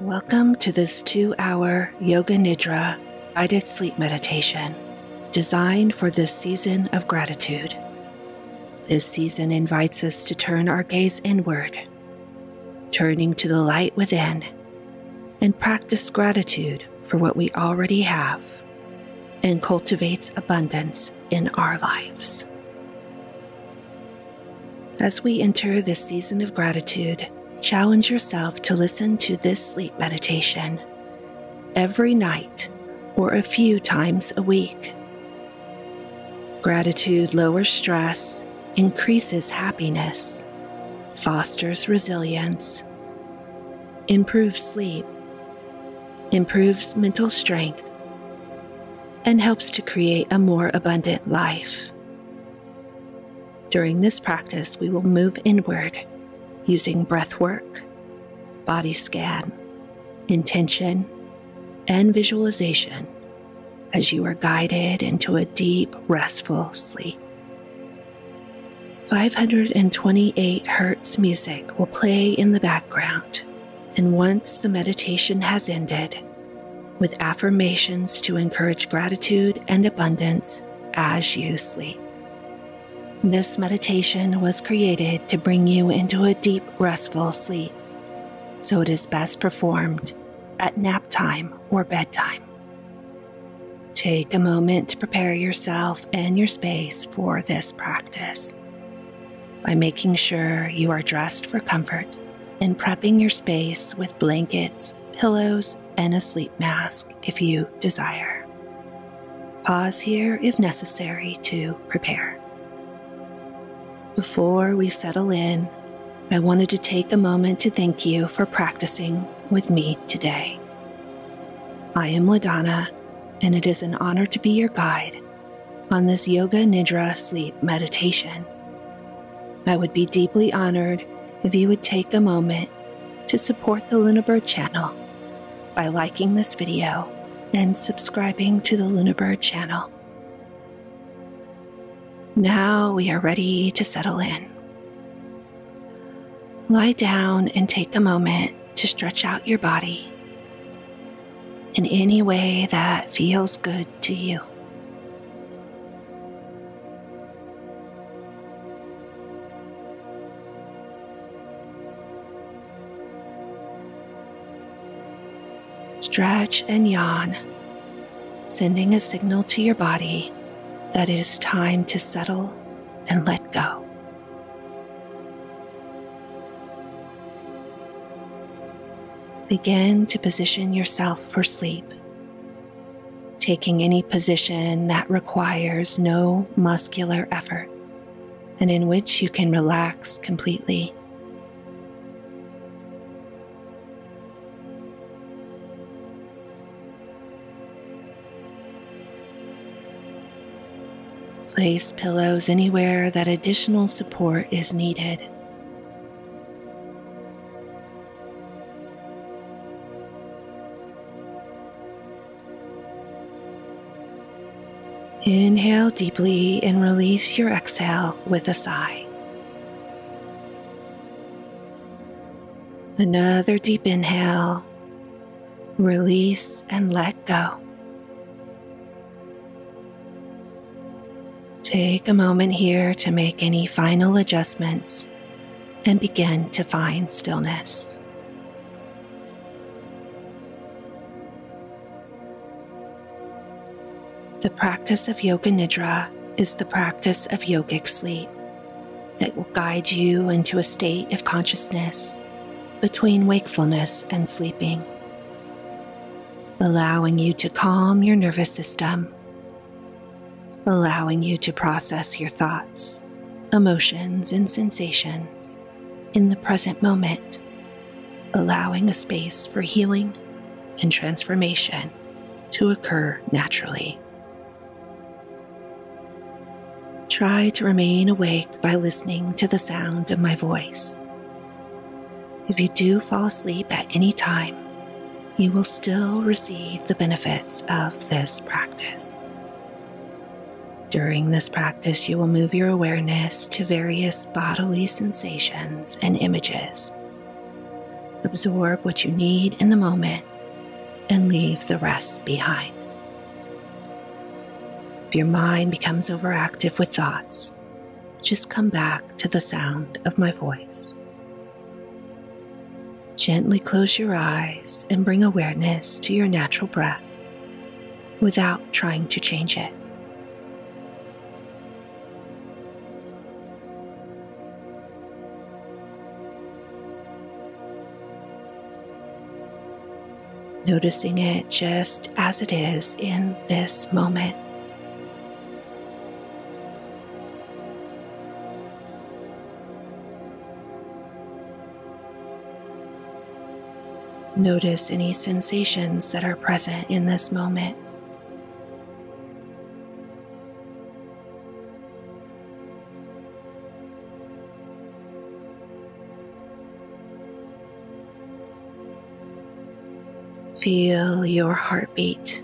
Welcome to this 2-hour Yoga Nidra guided sleep meditation designed for this season of gratitude. This season invites us to turn our gaze inward, turning to the light within, and practice gratitude for what we already have and cultivates abundance in our lives. As we enter this season of gratitude, challenge yourself to listen to this sleep meditation every night or a few times a week. Gratitude lowers stress, increases happiness, fosters resilience, improves sleep, improves mental strength, and helps to create a more abundant life. During this practice, we will move inward using breath work, body scan, intention, and visualization as you are guided into a deep, restful sleep. 528 Hz music will play in the background, and once the meditation has ended, with affirmations to encourage gratitude and abundance as you sleep. This meditation was created to bring you into a deep, restful sleep, so it is best performed at nap time or bedtime. Take a moment to prepare yourself and your space for this practice by making sure you are dressed for comfort and prepping your space with blankets, pillows, and a sleep mask if you desire. Pause here if necessary to prepare. Before we settle in, I wanted to take a moment to thank you for practicing with me today. I am Ladonna, and it is an honor to be your guide on this Yoga Nidra sleep meditation. I would be deeply honored if you would take a moment to support the Lunabird channel by liking this video and subscribing to the Lunabird channel. Now we are ready to settle in. Lie down and take a moment to stretch out your body in any way that feels good to you. Stretch and yawn, sending a signal to your body that it is time to settle and let go. Begin to position yourself for sleep, taking any position that requires no muscular effort and in which you can relax completely. Place pillows anywhere that additional support is needed. Inhale deeply and release your exhale with a sigh. Another deep inhale, release and let go. Take a moment here to make any final adjustments and begin to find stillness. The practice of Yoga Nidra is the practice of yogic sleep that will guide you into a state of consciousness between wakefulness and sleeping, allowing you to calm your nervous system, allowing you to process your thoughts, emotions, and sensations in the present moment, allowing a space for healing and transformation to occur naturally. Try to remain awake by listening to the sound of my voice. If you do fall asleep at any time, you will still receive the benefits of this practice. During this practice, you will move your awareness to various bodily sensations and images, Absorb what you need in the moment and leave the rest behind. If your mind becomes overactive with thoughts, just come back to the sound of my voice. Gently close your eyes and bring awareness to your natural breath without trying to change it. Noticing it just as it is in this moment. Notice any sensations that are present in this moment. Feel your heartbeat.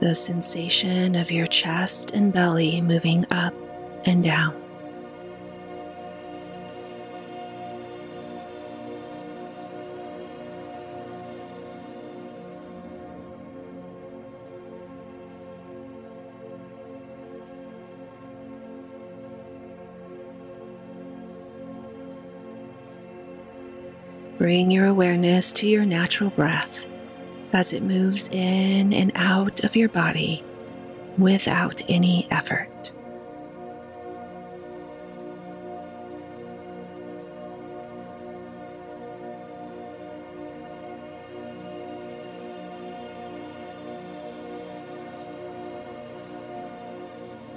The sensation of your chest and belly moving up and down. Bring your awareness to your natural breath as it moves in and out of your body without any effort.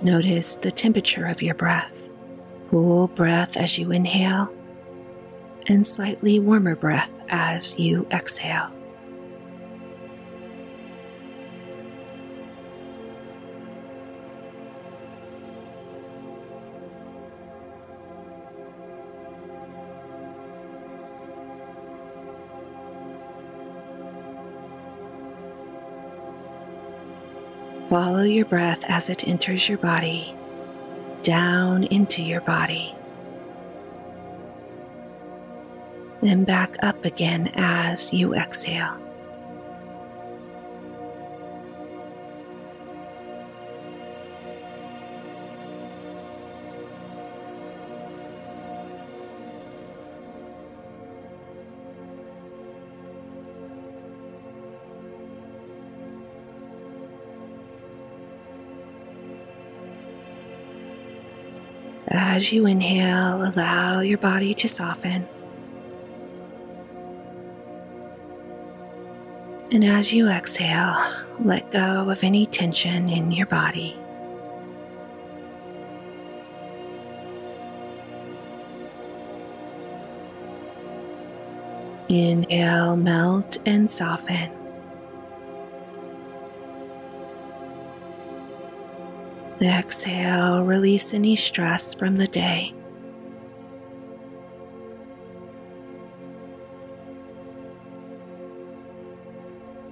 Notice the temperature of your breath. Cool breath as you inhale, and slightly warmer breath as you exhale. Follow your breath as it enters your body, down into your body, and back up again as you exhale. As you inhale, allow your body to soften. And as you exhale, let go of any tension in your body. Inhale, melt and soften. Exhale, release any stress from the day.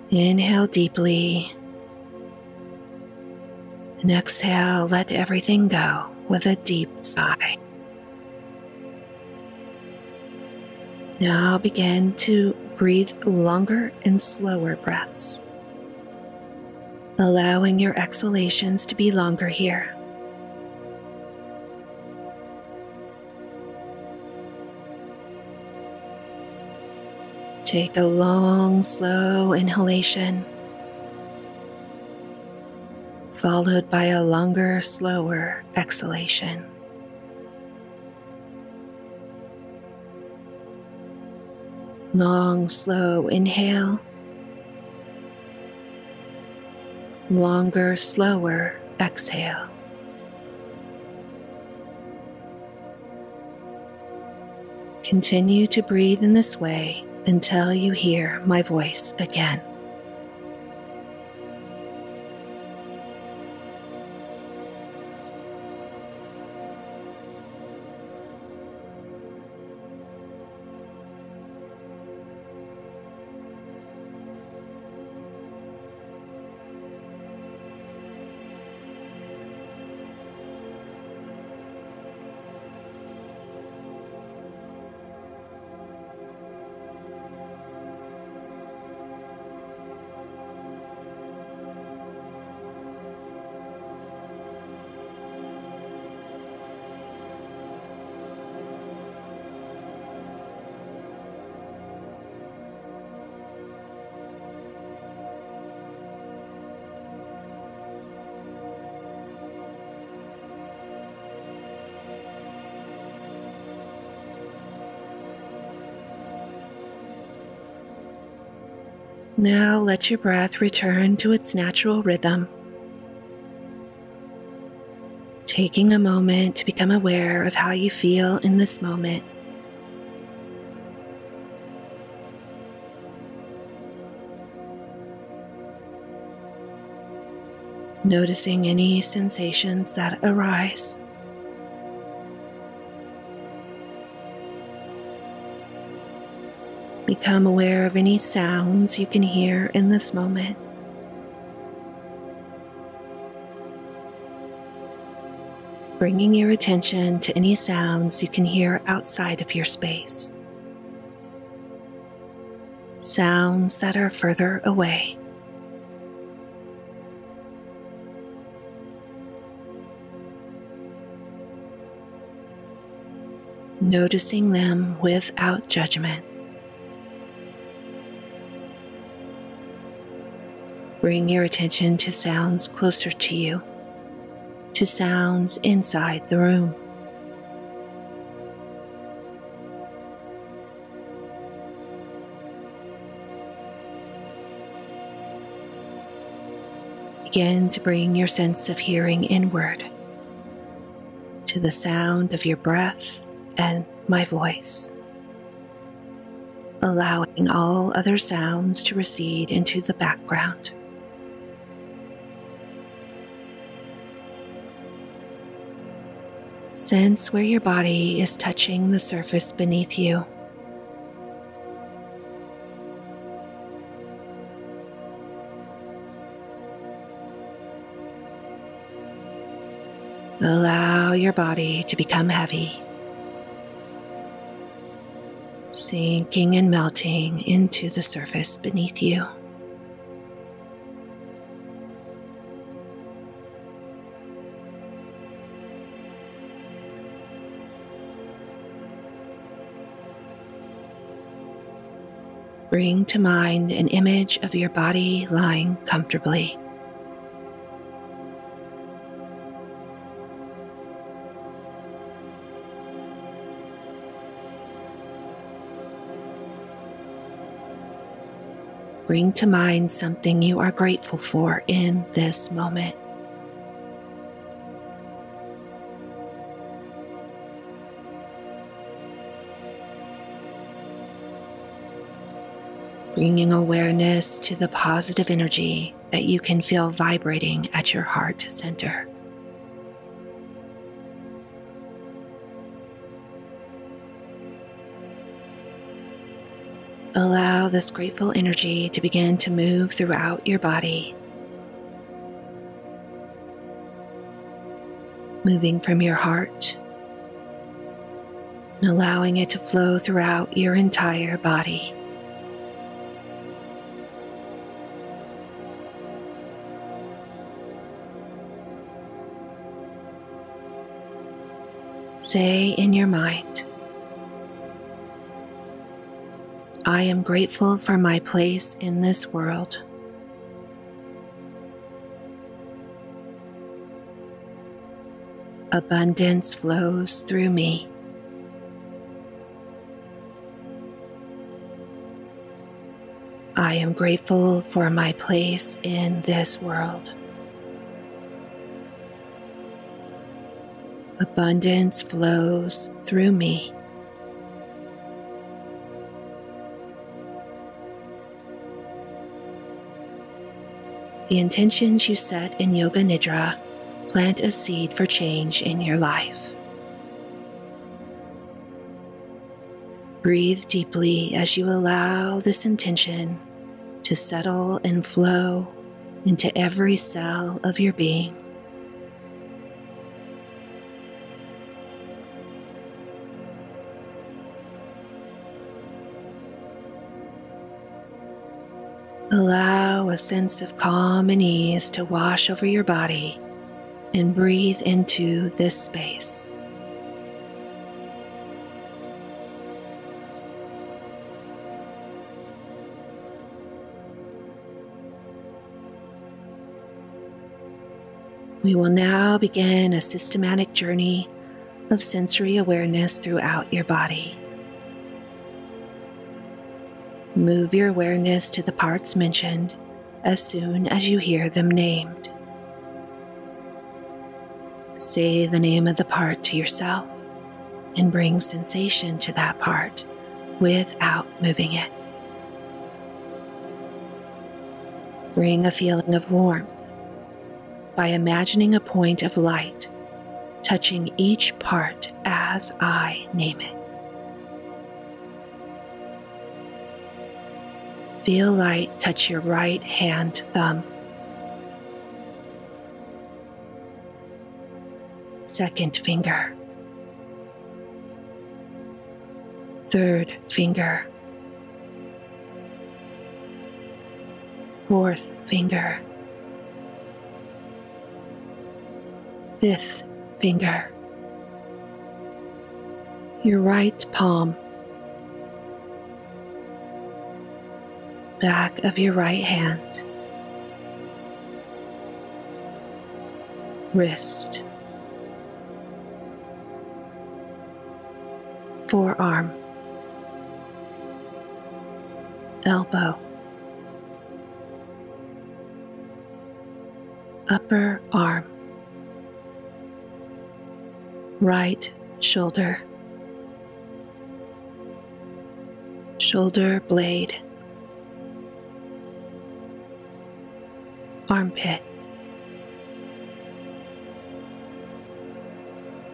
Inhale deeply, and exhale, let everything go with a deep sigh. Now begin to breathe longer and slower breaths, allowing your exhalations to be longer here. Take a long, slow inhalation, followed by a longer, slower exhalation. Long, slow inhale, longer, slower exhale. Continue to breathe in this way until you hear my voice again. Now let your breath return to its natural rhythm, taking a moment to become aware of how you feel in this moment. Noticing any sensations that arise. Become aware of any sounds you can hear in this moment. Bringing your attention to any sounds you can hear outside of your space. Sounds that are further away. Noticing them without judgment. Bring your attention to sounds closer to you, to sounds inside the room. Begin to bring your sense of hearing inward, to the sound of your breath and my voice, allowing all other sounds to recede into the background. Sense where your body is touching the surface beneath you. Allow your body to become heavy, sinking and melting into the surface beneath you. Bring to mind an image of your body lying comfortably. Bring to mind something you are grateful for in this moment. Bringing awareness to the positive energy that you can feel vibrating at your heart center. Allow this grateful energy to begin to move throughout your body, moving from your heart and allowing it to flow throughout your entire body. Say in your mind, I am grateful for my place in this world. Abundance flows through me. I am grateful for my place in this world. Abundance flows through me. The intentions you set in Yoga Nidra plant a seed for change in your life. Breathe deeply as you allow this intention to settle and flow into every cell of your being. Allow a sense of calm and ease to wash over your body and breathe into this space. We will now begin a systematic journey of sensory awareness throughout your body. Move your awareness to the parts mentioned as soon as you hear them named. Say the name of the part to yourself and bring sensation to that part without moving it. Bring a feeling of warmth by imagining a point of light touching each part as I name it. Feel light touch your right hand thumb, second finger, third finger, fourth finger, fifth finger, your right palm, back of your right hand, wrist, forearm, elbow, upper arm, right shoulder, shoulder blade, armpit.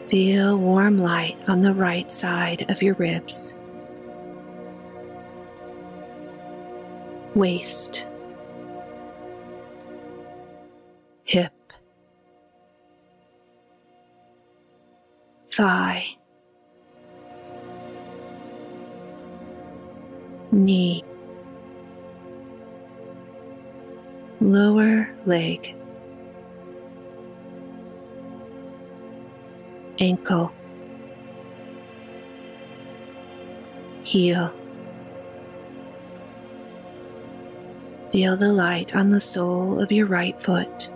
Feel warm light on the right side of your ribs, waist, hip, thigh, knee, lower leg, ankle, heel. Feel the light on the sole of your right foot,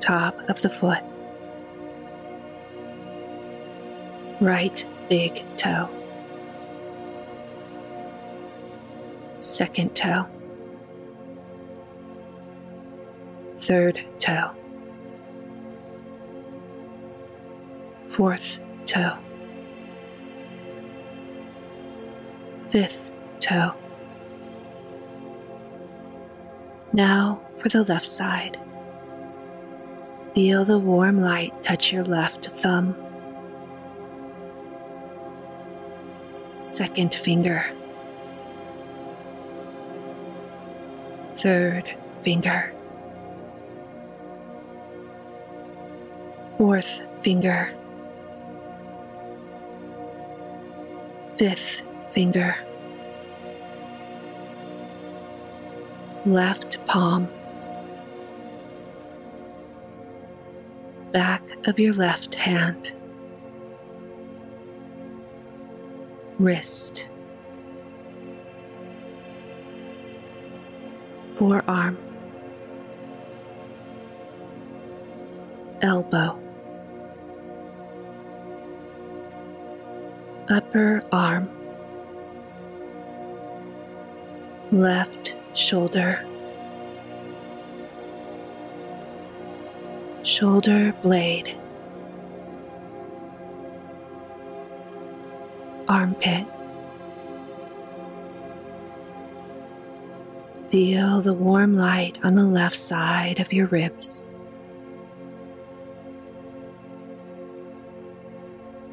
top of the foot, right big toe, second toe, third toe, fourth toe, fifth toe. Now for the left side. Feel the warm light touch your left thumb, second finger, third finger, fourth finger, fifth finger, left palm, back of your left hand, wrist, forearm, elbow, upper arm, left shoulder, shoulder blade, armpit. Feel the warm light on the left side of your ribs,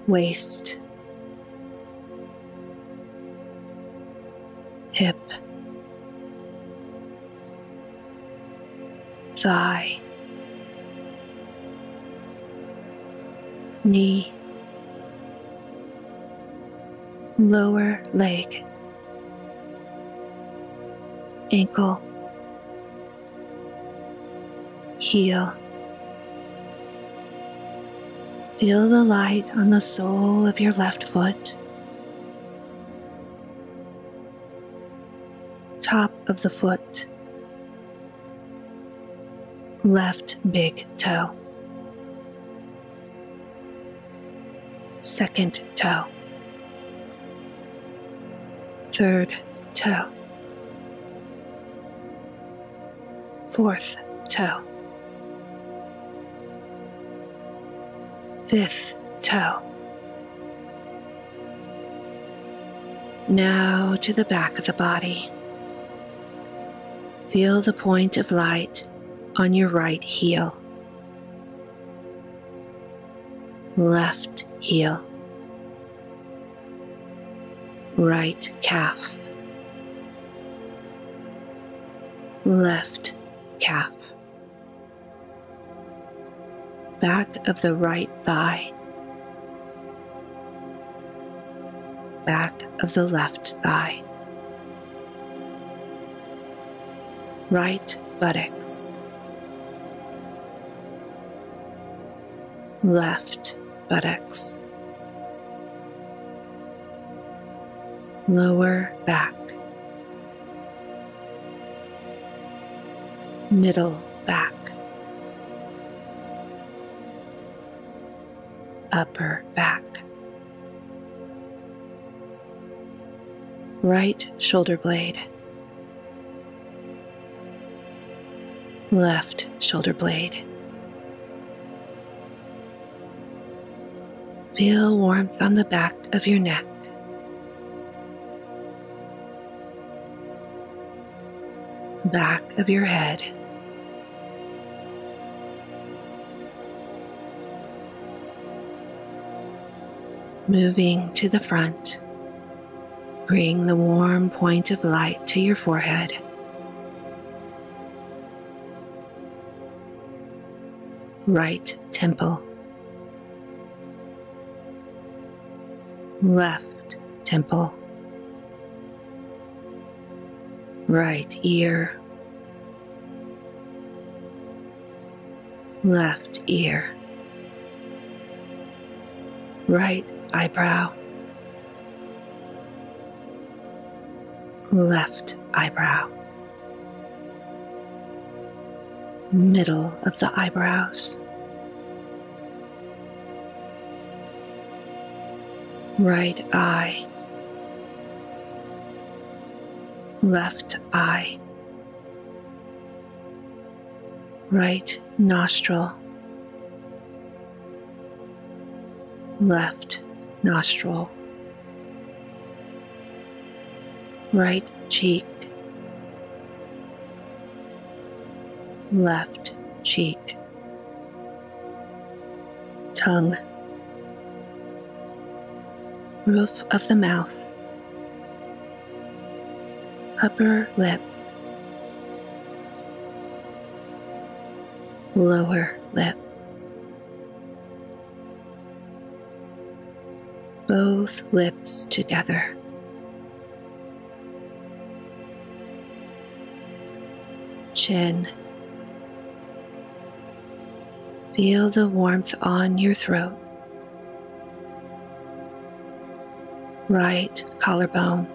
waist, hip, thigh, knee, lower leg, ankle, heel. Feel the light on the sole of your left foot, top of the foot, left big toe, second toe, third toe, fourth toe, fifth toe. Now to the back of the body. Feel the point of light on your right heel, left heel, right calf, left calf, back of the right thigh, back of the left thigh, right buttocks, left buttocks, lower back, middle back, upper back, right shoulder blade, left shoulder blade. Feel warmth on the back of your neck. Back of your head. Moving to the front, bring the warm point of light to your forehead. Right temple, left temple, right ear, left ear, right eyebrow, left eyebrow, middle of the eyebrows, right eye, left eye, right nostril, left nostril, right cheek, left cheek, tongue, roof of the mouth, upper lip, lower lip, both lips together, chin. Feel the warmth on your throat, right collarbone,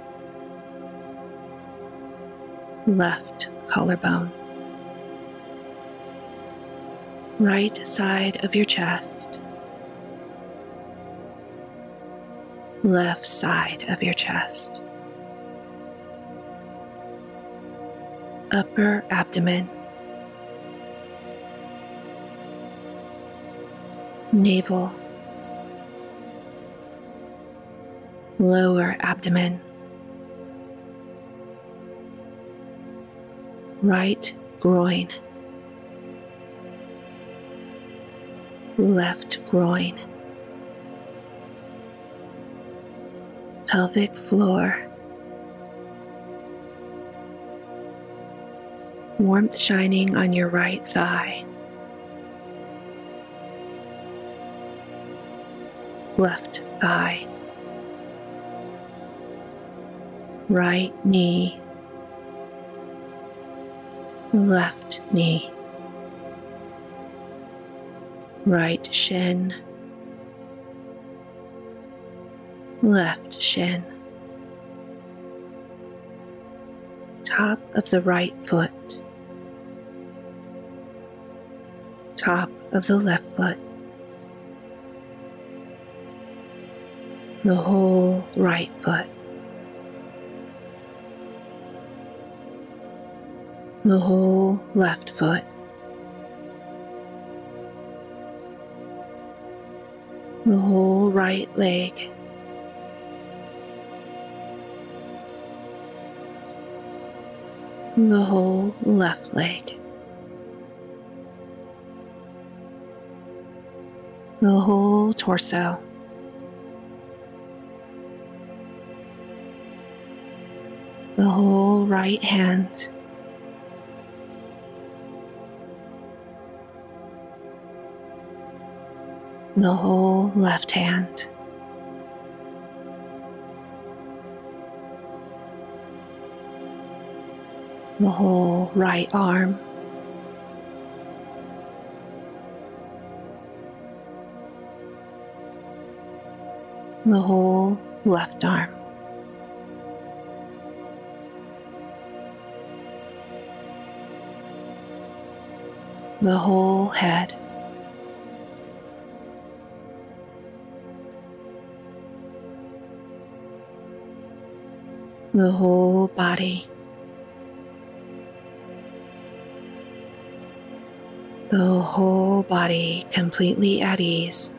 left collarbone, right side of your chest, left side of your chest, upper abdomen, navel, lower abdomen, right groin, left groin, pelvic floor. Warmth shining on your right thigh, left thigh, right knee, left knee, right shin, left shin, top of the right foot, top of the left foot, the whole right foot, the whole left foot, the whole right leg, the whole left leg, the whole torso, the whole right hand, the whole left hand, the whole right arm, the whole left arm, the whole head, the whole body, the whole body completely at ease,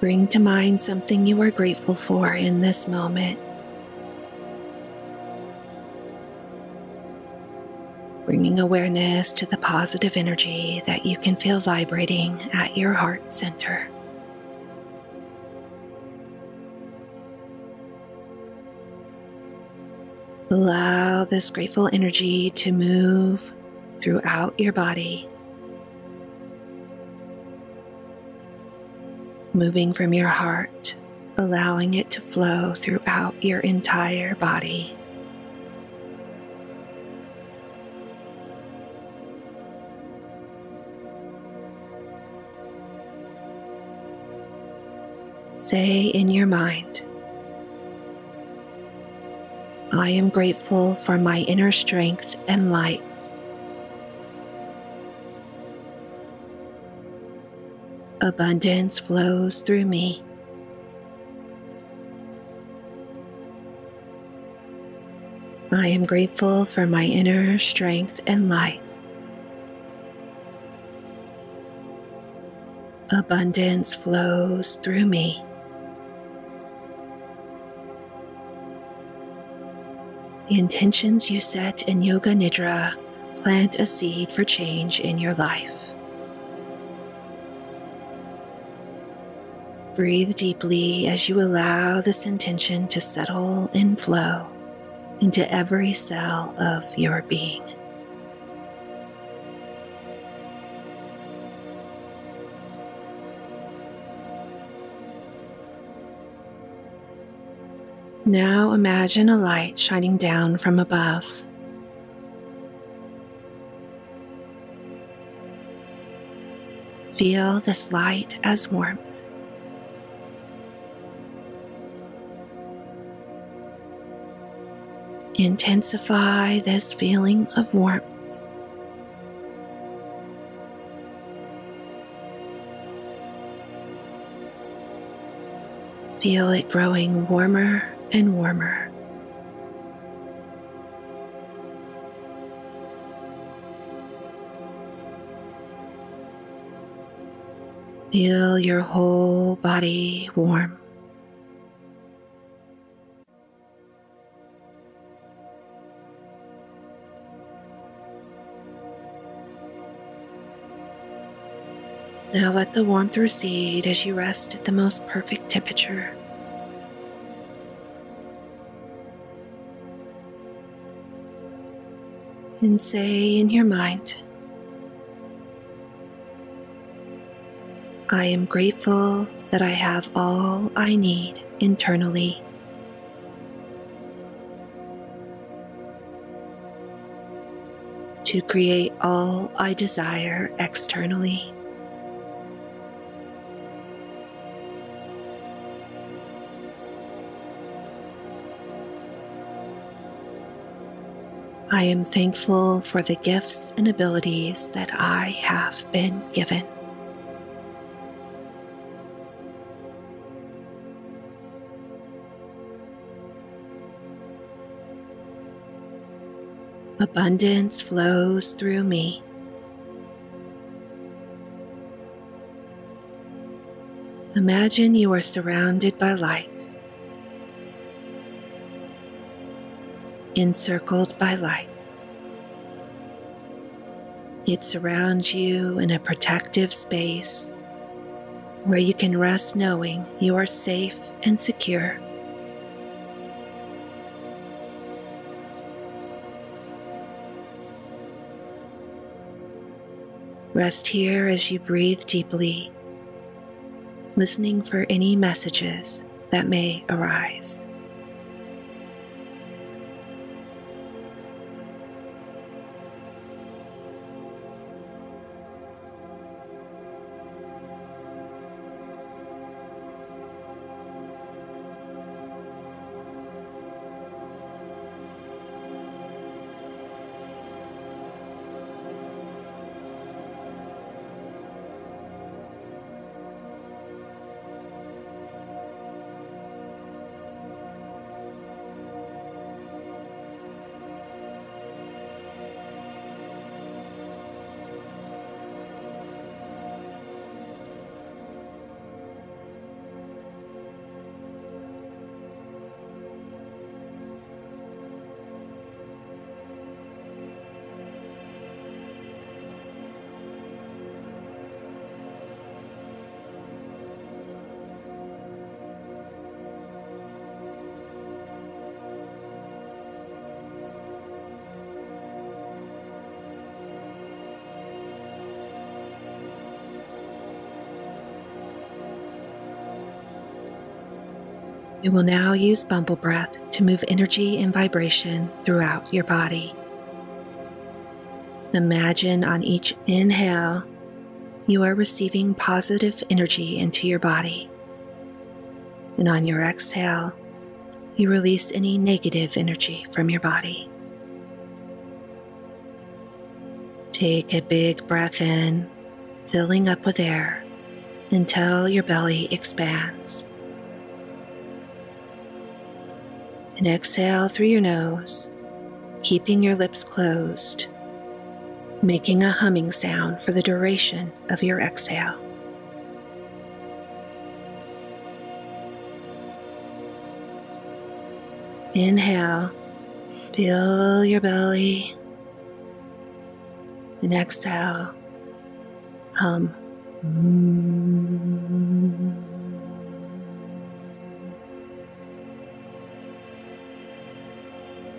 bring to mind something you are grateful for in this moment. Bringing awareness to the positive energy that you can feel vibrating at your heart center. Allow this grateful energy to move throughout your body, moving from your heart, allowing it to flow throughout your entire body. Say in your mind, I am grateful for my inner strength and light. Abundance flows through me. I am grateful for my inner strength and light. Abundance flows through me. The intentions you set in Yoga Nidra plant a seed for change in your life. Breathe deeply as you allow this intention to settle and flow into every cell of your being. Now imagine a light shining down from above. Feel this light as warmth. Intensify this feeling of warmth. Feel it growing warmer and warmer. Feel your whole body warm. Now let the warmth recede as you rest at the most perfect temperature. And say in your mind, I am grateful that I have all I need internally. To create all I desire externally. I am thankful for the gifts and abilities that I have been given. Abundance flows through me. Imagine you are surrounded by light, encircled by light. It surrounds you in a protective space where you can rest knowing you are safe and secure. Rest here as you breathe deeply, listening for any messages that may arise. You will now use Bumble Breath to move energy and vibration throughout your body. Imagine on each inhale, you are receiving positive energy into your body. And on your exhale, you release any negative energy from your body. Take a big breath in, filling up with air until your belly expands. And exhale through your nose, keeping your lips closed, making a humming sound for the duration of your exhale. Inhale, fill your belly, and exhale, hum.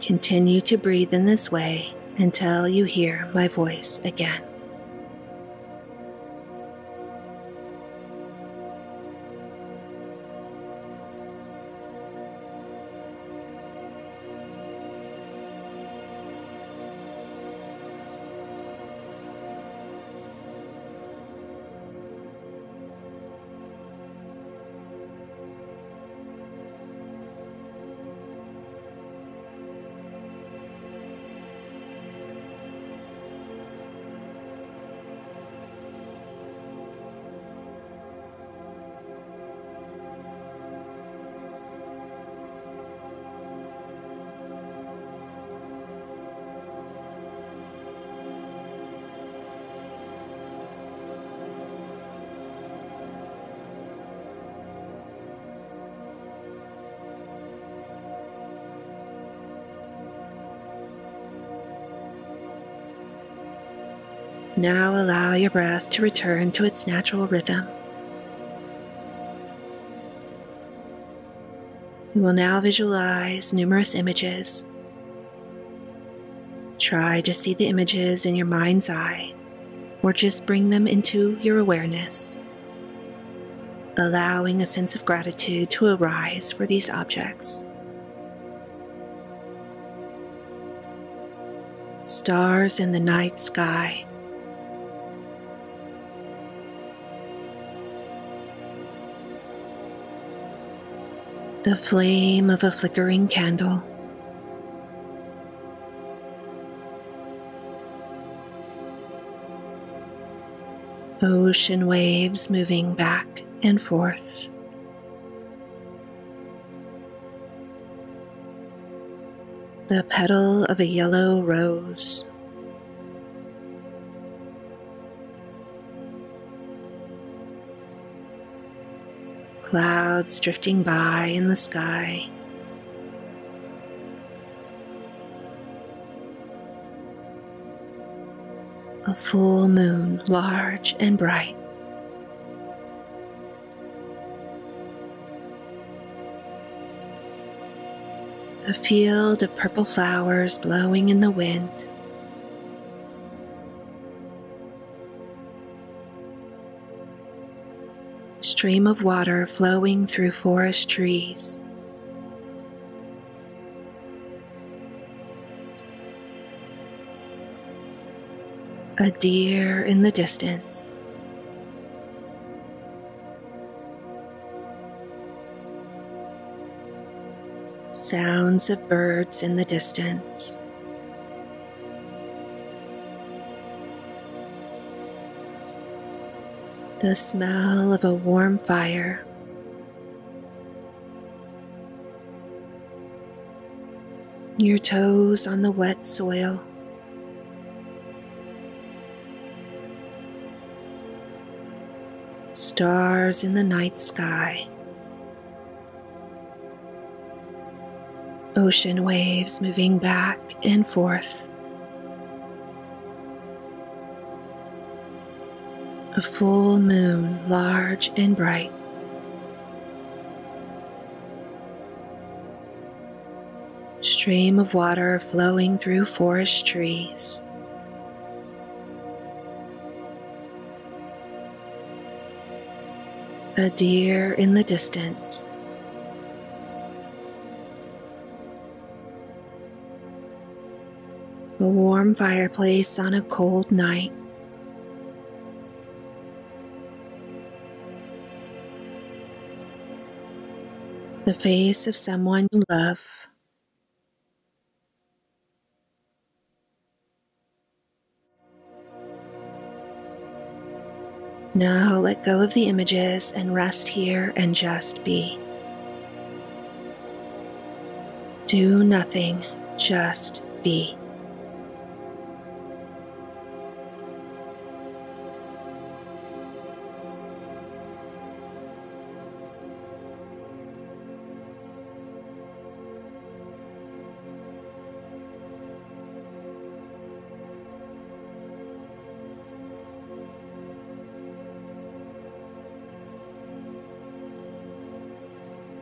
Continue to breathe in this way until you hear my voice again. Now allow your breath to return to its natural rhythm. You will now visualize numerous images. Try to see the images in your mind's eye, or just bring them into your awareness, allowing a sense of gratitude to arise for these objects. Stars in the night sky. The flame of a flickering candle. Ocean waves moving back and forth. the petal of a yellow rose. Clouds drifting by in the sky. A full moon, large and bright. A field of purple flowers blowing in the wind. A stream of water flowing through forest trees. A deer in the distance. Sounds of birds in the distance. The smell of a warm fire. Your toes on the wet soil. Stars in the night sky. Ocean waves moving back and forth. A full moon, large and bright. Stream of water flowing through forest trees. A deer in the distance. A warm fireplace on a cold night. The face of someone you love. Now let go of the images and rest here and just be. Do nothing, just be.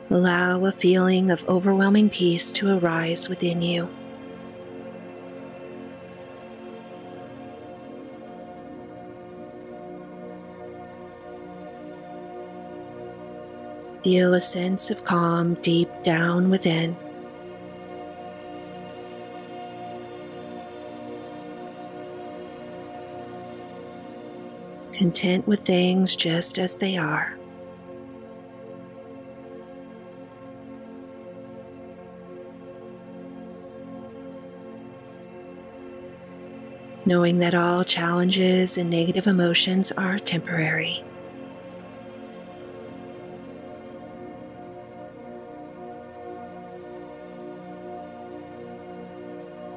Allow a feeling of overwhelming peace to arise within you. Feel a sense of calm deep down within. Content with things just as they are. Knowing that all challenges and negative emotions are temporary.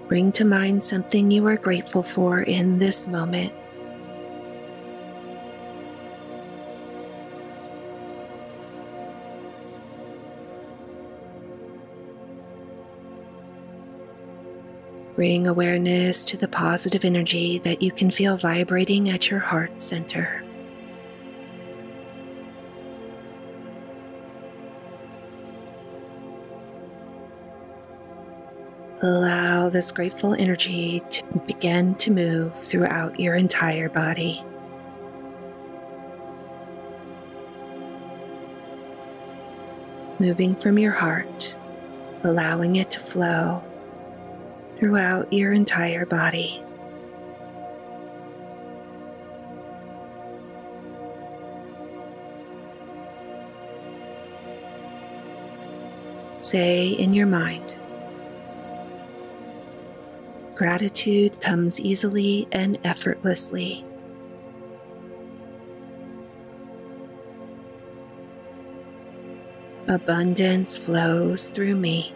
Bring to mind something you are grateful for in this moment. Bring awareness to the positive energy that you can feel vibrating at your heart center. Allow this grateful energy to begin to move throughout your entire body. Moving from your heart, allowing it to flow throughout your entire body. Say in your mind, gratitude comes easily and effortlessly. Abundance flows through me.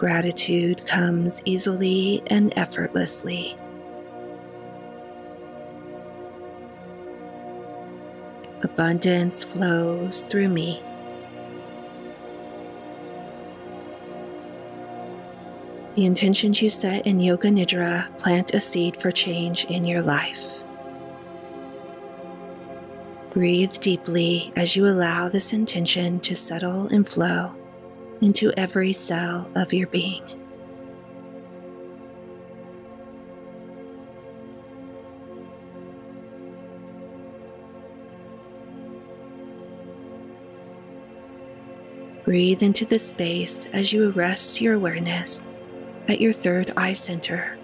gratitude comes easily and effortlessly. Abundance flows through me. The intentions you set in Yoga Nidra plant a seed for change in your life. Breathe deeply as you allow this intention to settle and flow into every cell of your being. Breathe into the space as you arrest your awareness at your third eye center,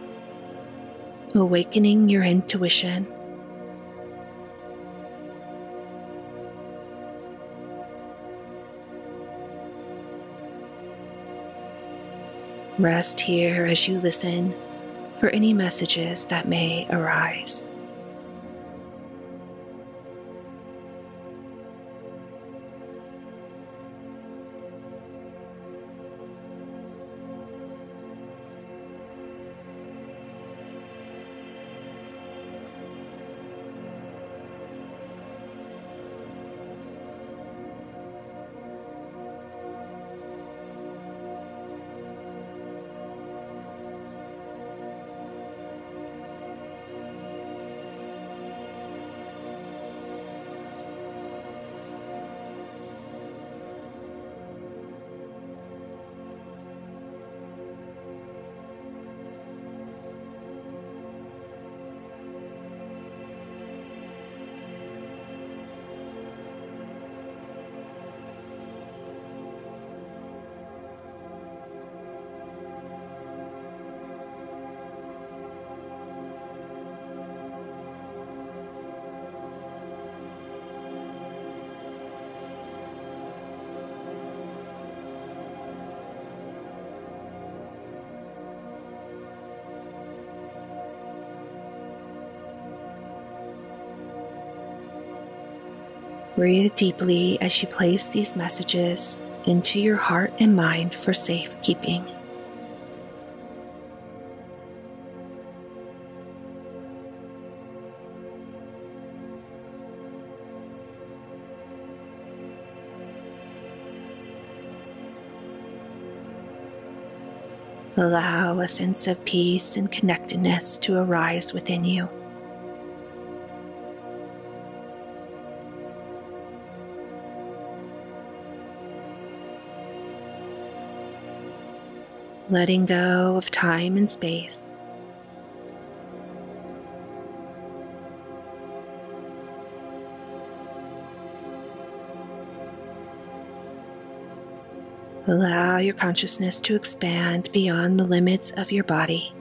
awakening your intuition. Rest here as you listen for any messages that may arise. Breathe deeply as you place these messages into your heart and mind for safekeeping. Allow a sense of peace and connectedness to arise within you. Letting go of time and space. Allow your consciousness to expand beyond the limits of your body.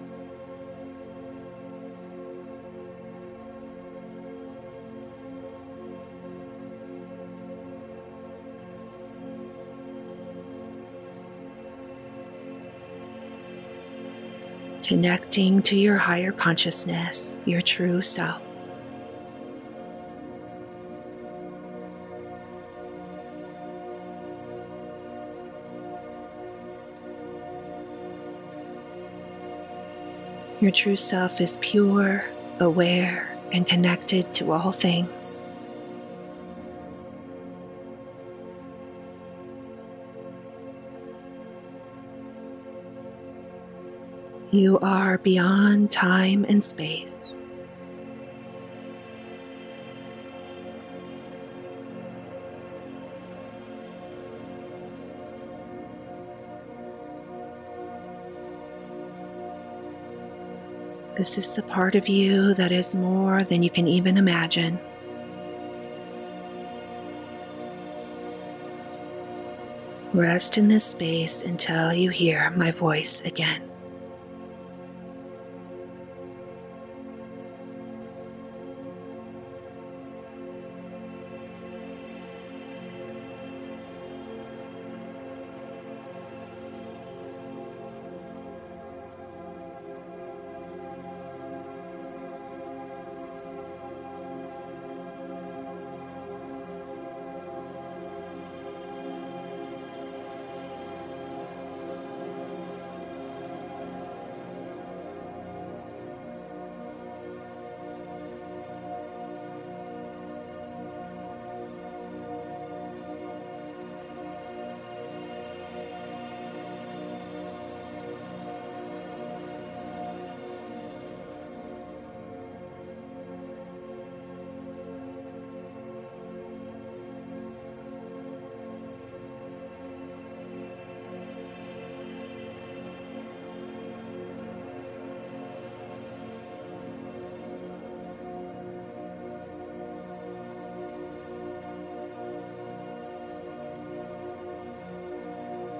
Connecting to your higher consciousness, your true self. Your true self is pure, aware, and connected to all things. You are beyond time and space. This is the part of you that is more than you can even imagine. Rest in this space until you hear my voice again.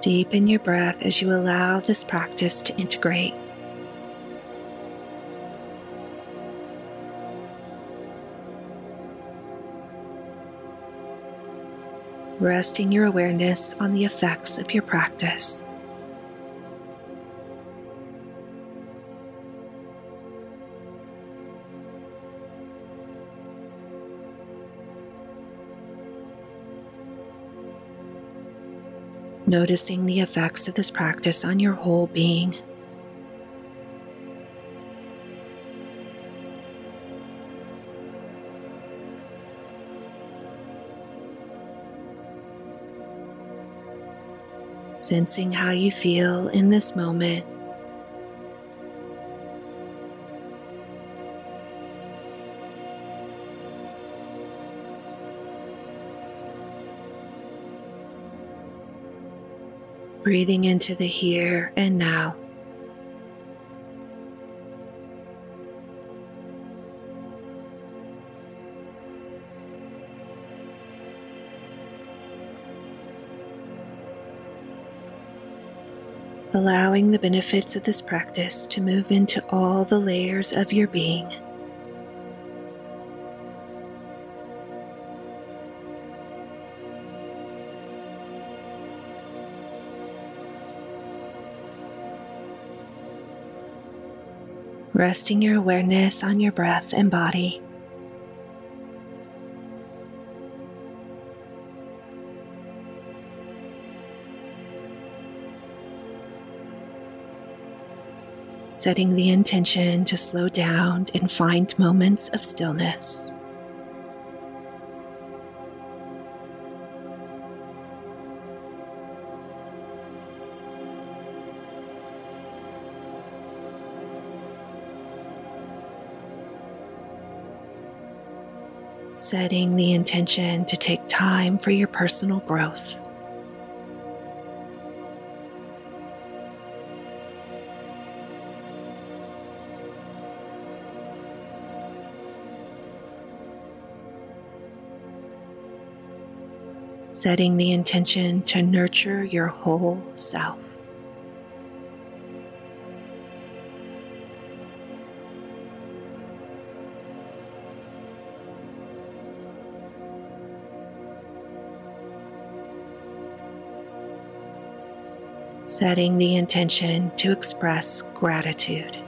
deepen your breath as you allow this practice to integrate. Resting your awareness on the effects of your practice. Noticing the effects of this practice on your whole being. Sensing how you feel in this moment. Breathing into the here and now. Allowing the benefits of this practice to move into all the layers of your being. Resting your awareness on your breath and body. Setting the intention to slow down and find moments of stillness. Setting the intention to take time for your personal growth. Setting the intention to nurture your whole self. Setting the intention to express gratitude.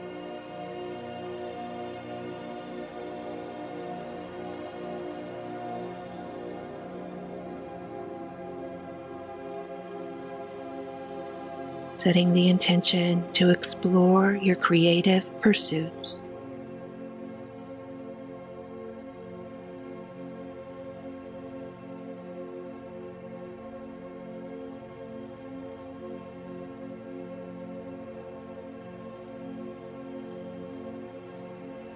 Setting the intention to explore your creative pursuits.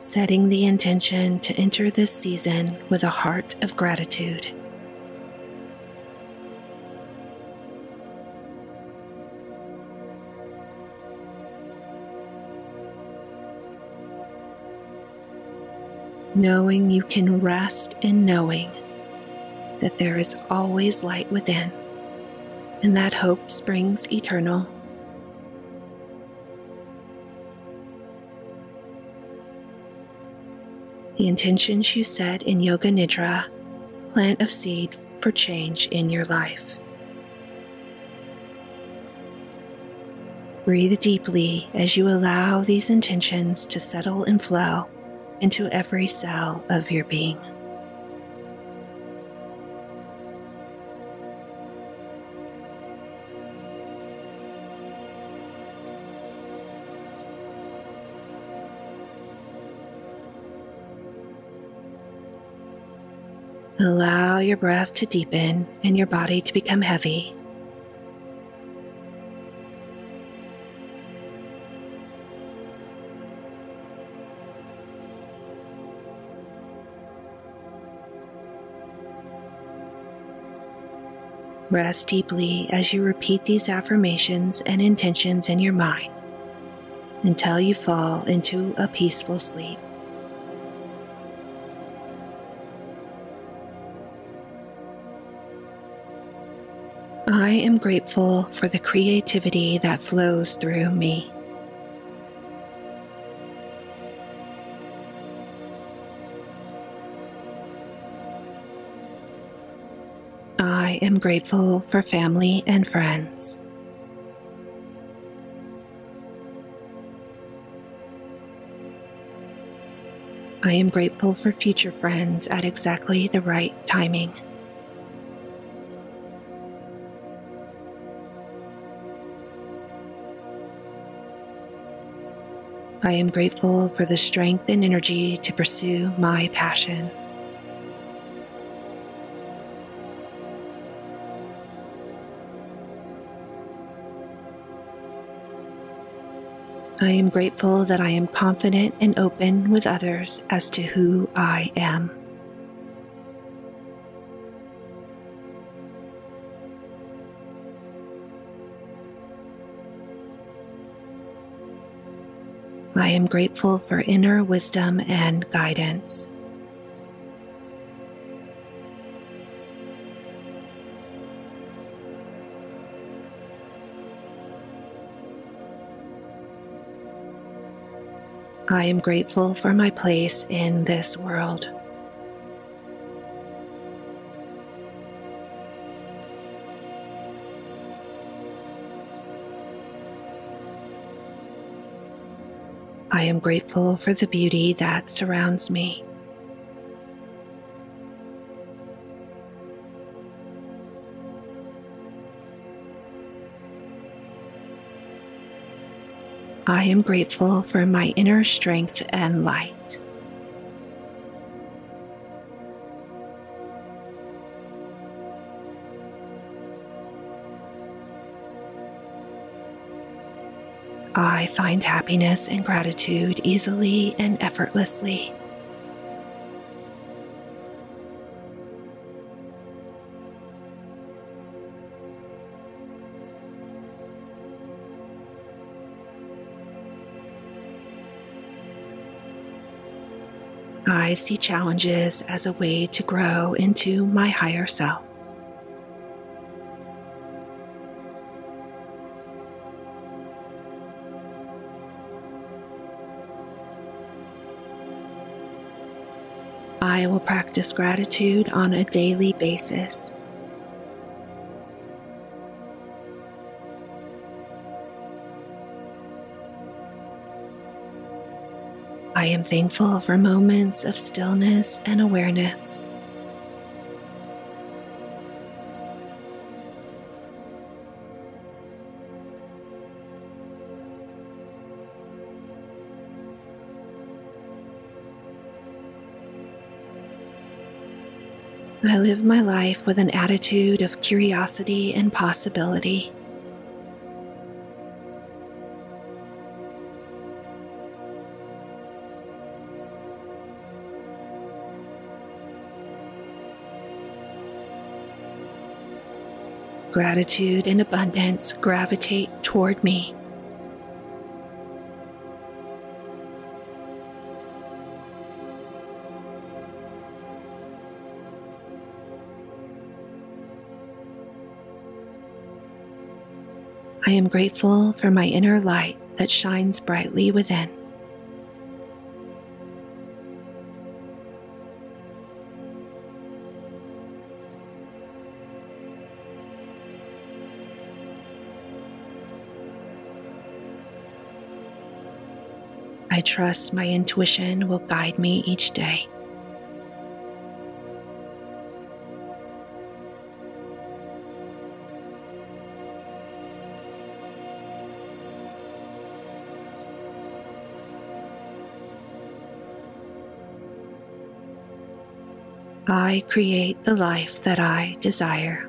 Setting the intention to enter this season with a heart of gratitude. Knowing you can rest in knowing that there is always light within, and that hope springs eternal. The intentions you set in Yoga Nidra plant a seed for change in your life. Breathe deeply as you allow these intentions to settle and flow into every cell of your being. Allow your breath to deepen and your body to become heavy. Rest deeply as you repeat these affirmations and intentions in your mind until you fall into a peaceful sleep. I am grateful for the creativity that flows through me. I am grateful for family and friends. I am grateful for future friends at exactly the right timing. I am grateful for the strength and energy to pursue my passions. I am grateful that I am confident and open with others as to who I am. I am grateful for inner wisdom and guidance. I am grateful for my place in this world. I am grateful for the beauty that surrounds me. I am grateful for my inner strength and light. I find happiness and gratitude easily and effortlessly. I see challenges as a way to grow into my higher self. I will practice gratitude on a daily basis. I am thankful for moments of stillness and awareness. I live my life with an attitude of curiosity and possibility. Gratitude and abundance gravitate toward me. I am grateful for my inner light that shines brightly within. I trust my intuition will guide me each day. I create the life that I desire.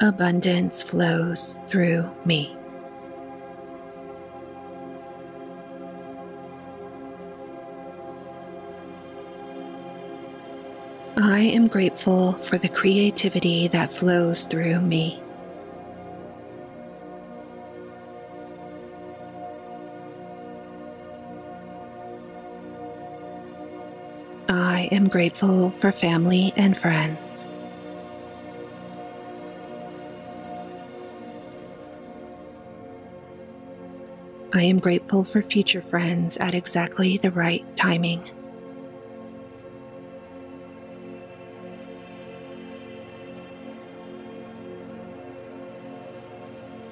Abundance flows through me. I am grateful for the creativity that flows through me. I am grateful for family and friends. I am grateful for future friends at exactly the right timing.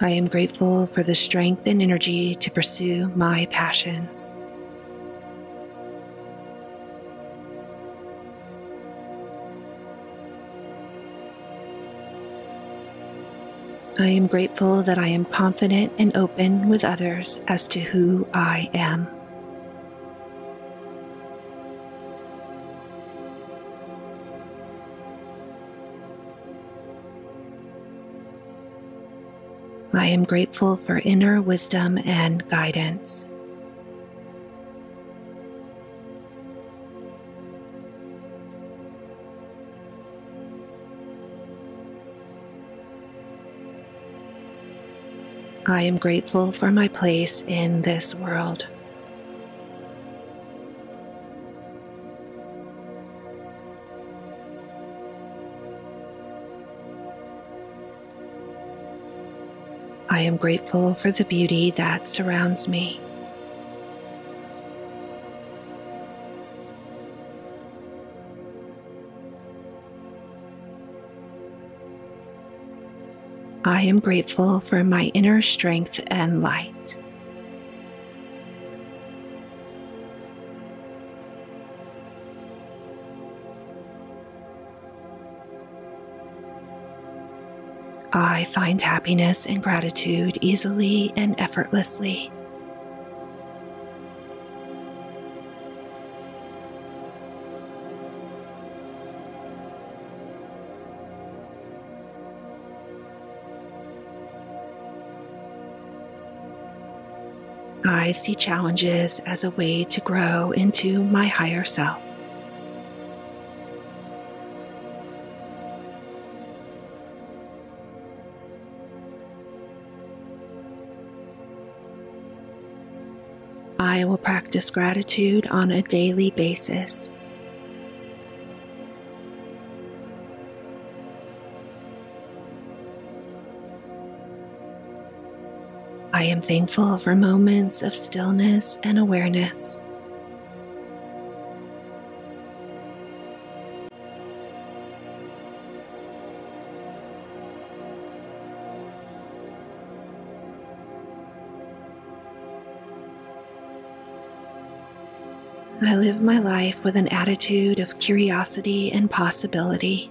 I am grateful for the strength and energy to pursue my passions. I am grateful that I am confident and open with others as to who I am. I am grateful for inner wisdom and guidance. I am grateful for my place in this world. I am grateful for the beauty that surrounds me. I am grateful for my inner strength and light. I find happiness and gratitude easily and effortlessly. I see challenges as a way to grow into my higher self. I will practice gratitude on a daily basis. I am thankful for moments of stillness and awareness. I live my life with an attitude of curiosity and possibility.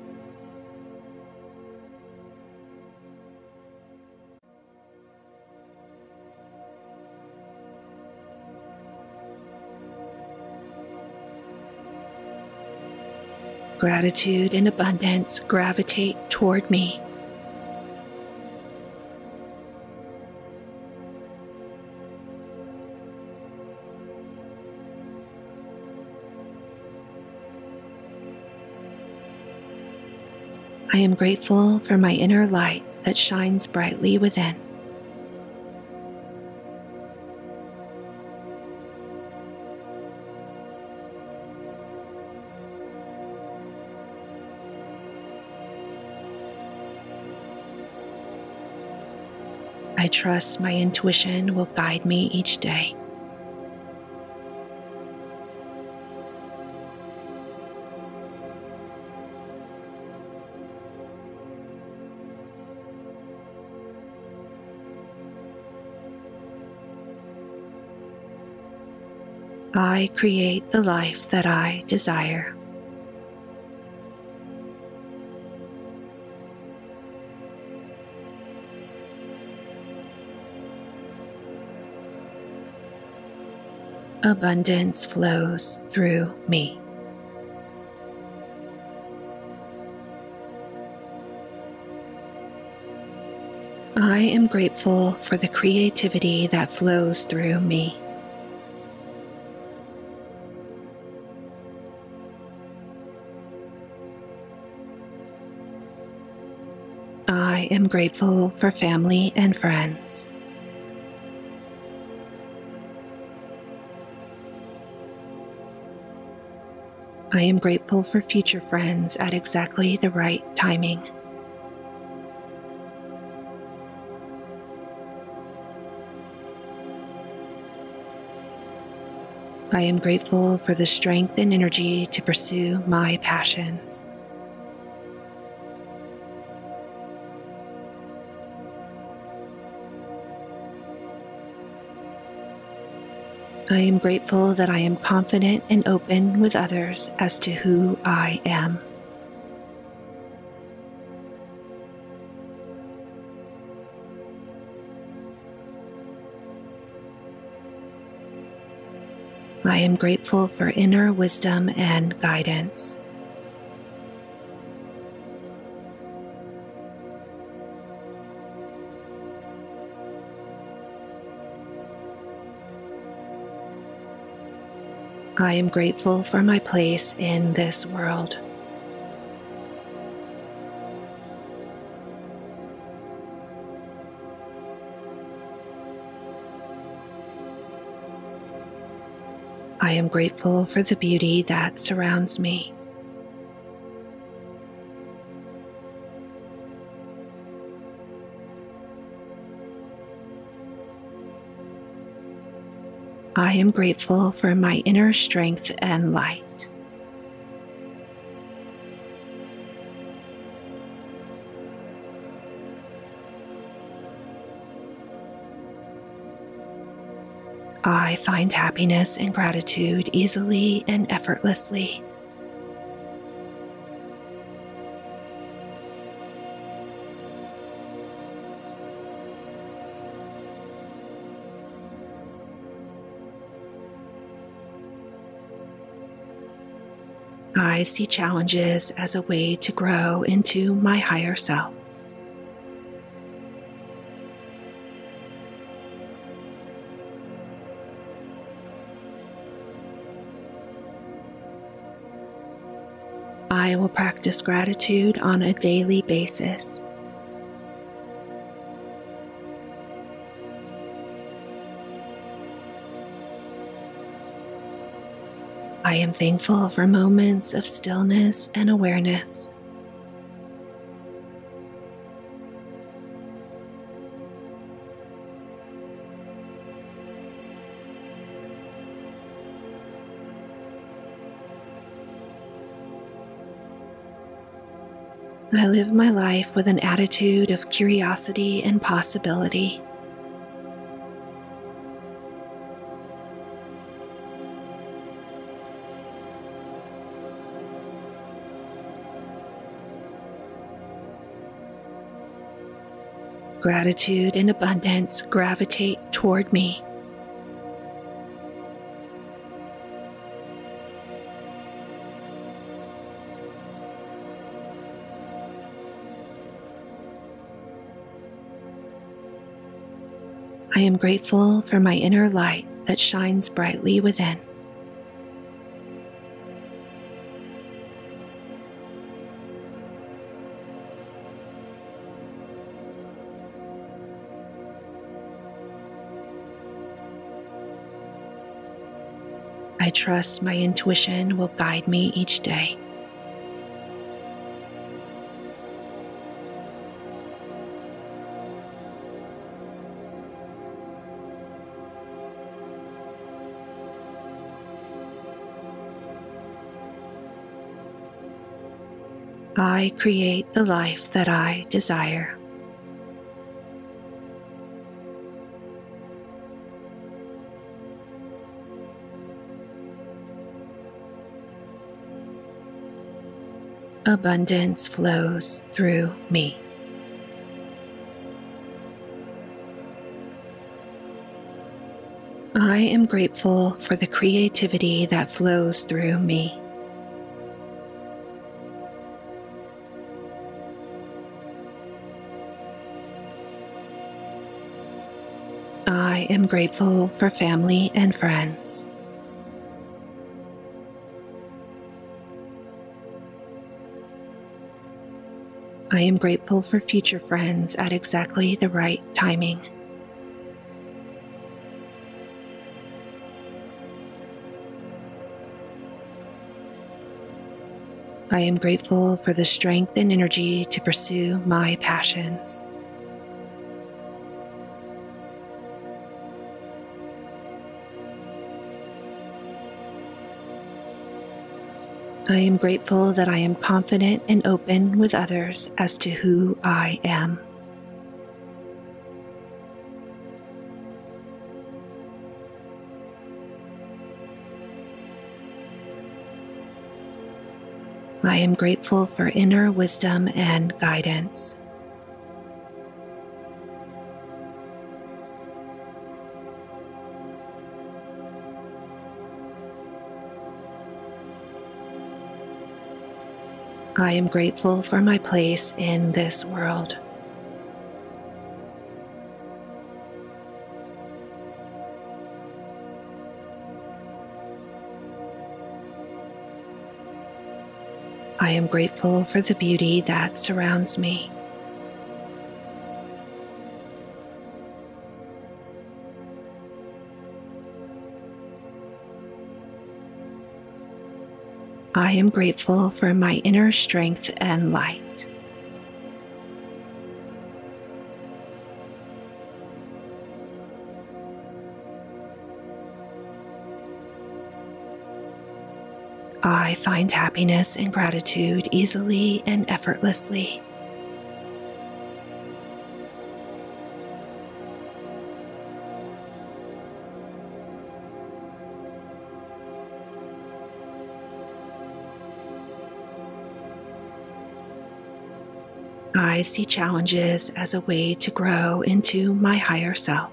Gratitude and abundance gravitate toward me. I am grateful for my inner light that shines brightly within. I trust my intuition will guide me each day. I create the life that I desire. Abundance flows through me. I am grateful for the creativity that flows through me. I am grateful for family and friends. I am grateful for future friends at exactly the right timing. I am grateful for the strength and energy to pursue my passions. I am grateful that I am confident and open with others as to who I am. I am grateful for inner wisdom and guidance. I am grateful for my place in this world. I am grateful for the beauty that surrounds me. I am grateful for my inner strength and light. I find happiness and gratitude easily and effortlessly. I see challenges as a way to grow into my higher self. I will practice gratitude on a daily basis. I am thankful for moments of stillness and awareness. I live my life with an attitude of curiosity and possibility. Gratitude and abundance gravitate toward me. I am grateful for my inner light that shines brightly within. I trust my intuition will guide me each day. I create the life that I desire. Abundance flows through me. I am grateful for the creativity that flows through me. I am grateful for family and friends. I am grateful for future friends at exactly the right timing. I am grateful for the strength and energy to pursue my passions. I am grateful that I am confident and open with others as to who I am. I am grateful for inner wisdom and guidance. I am grateful for my place in this world. I am grateful for the beauty that surrounds me. I am grateful for my inner strength and light. I find happiness and gratitude easily and effortlessly. I see challenges as a way to grow into my higher self.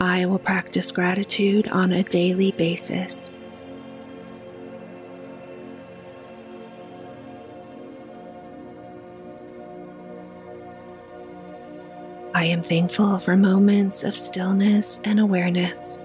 I will practice gratitude on a daily basis. I am thankful for moments of stillness and awareness.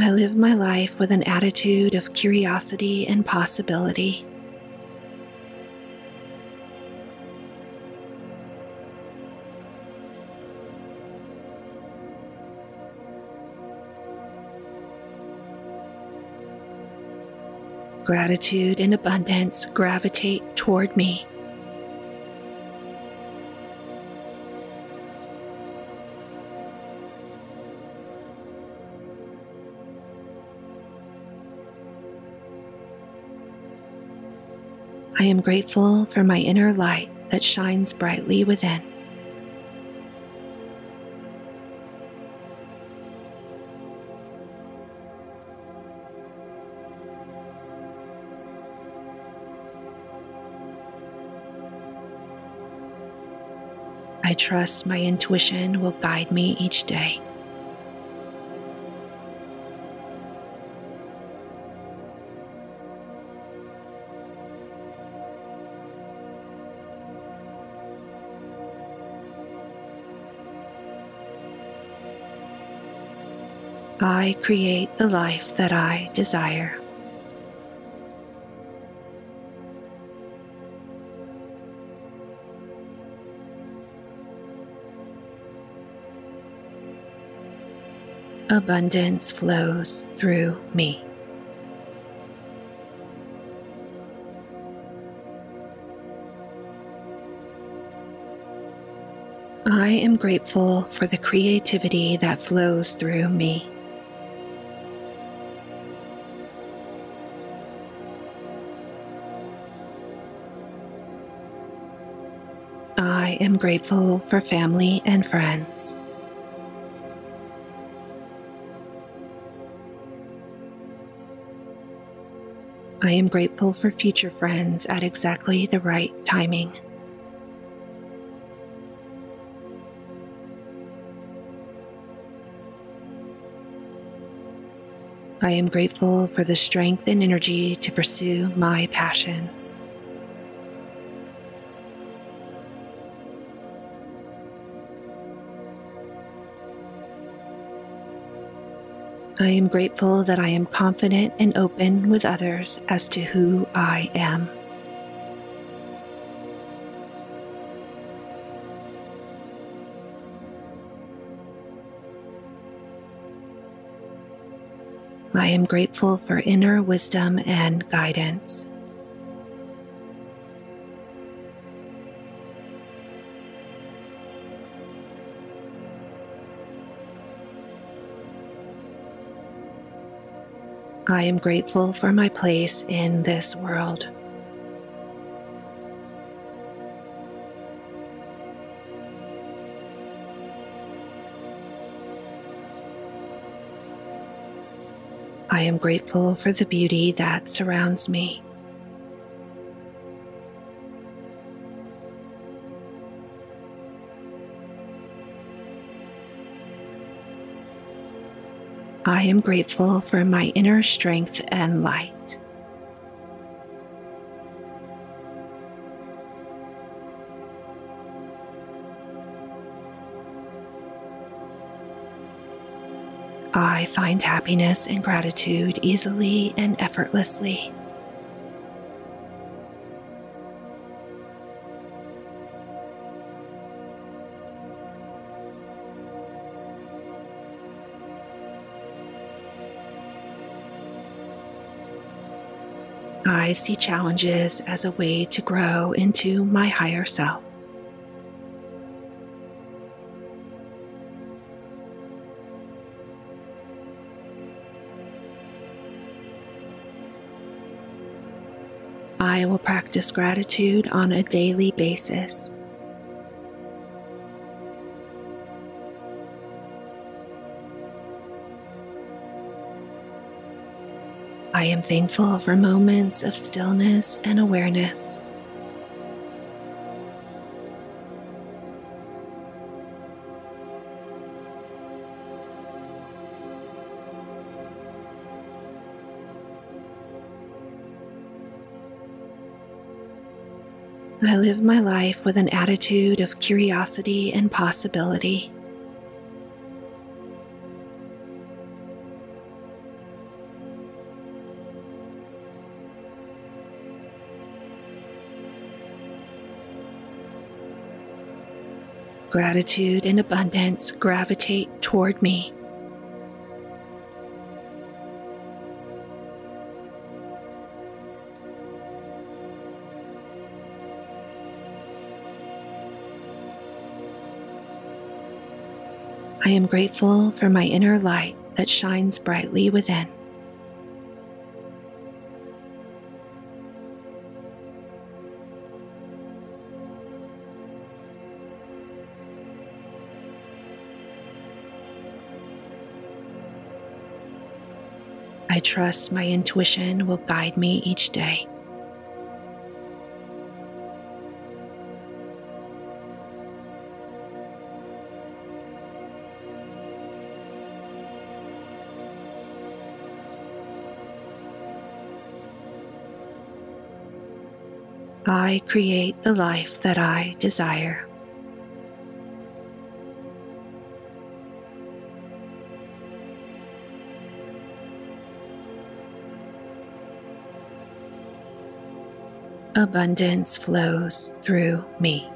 I live my life with an attitude of curiosity and possibility. Gratitude and abundance gravitate toward me. I am grateful for my inner light that shines brightly within. I trust my intuition will guide me each day. I create the life that I desire. Abundance flows through me. I am grateful for the creativity that flows through me. I am grateful for family and friends. I am grateful for future friends at exactly the right timing. I am grateful for the strength and energy to pursue my passions. I am grateful that I am confident and open with others as to who I am. I am grateful for inner wisdom and guidance. I am grateful for my place in this world. I am grateful for the beauty that surrounds me. I am grateful for my inner strength and light. I find happiness and gratitude easily and effortlessly. I see challenges as a way to grow into my higher self. I will practice gratitude on a daily basis. I am thankful for moments of stillness and awareness. I live my life with an attitude of curiosity and possibility. Gratitude and abundance gravitate toward me. I am grateful for my inner light that shines brightly within. I trust my intuition will guide me each day. I create the life that I desire. Abundance flows through me.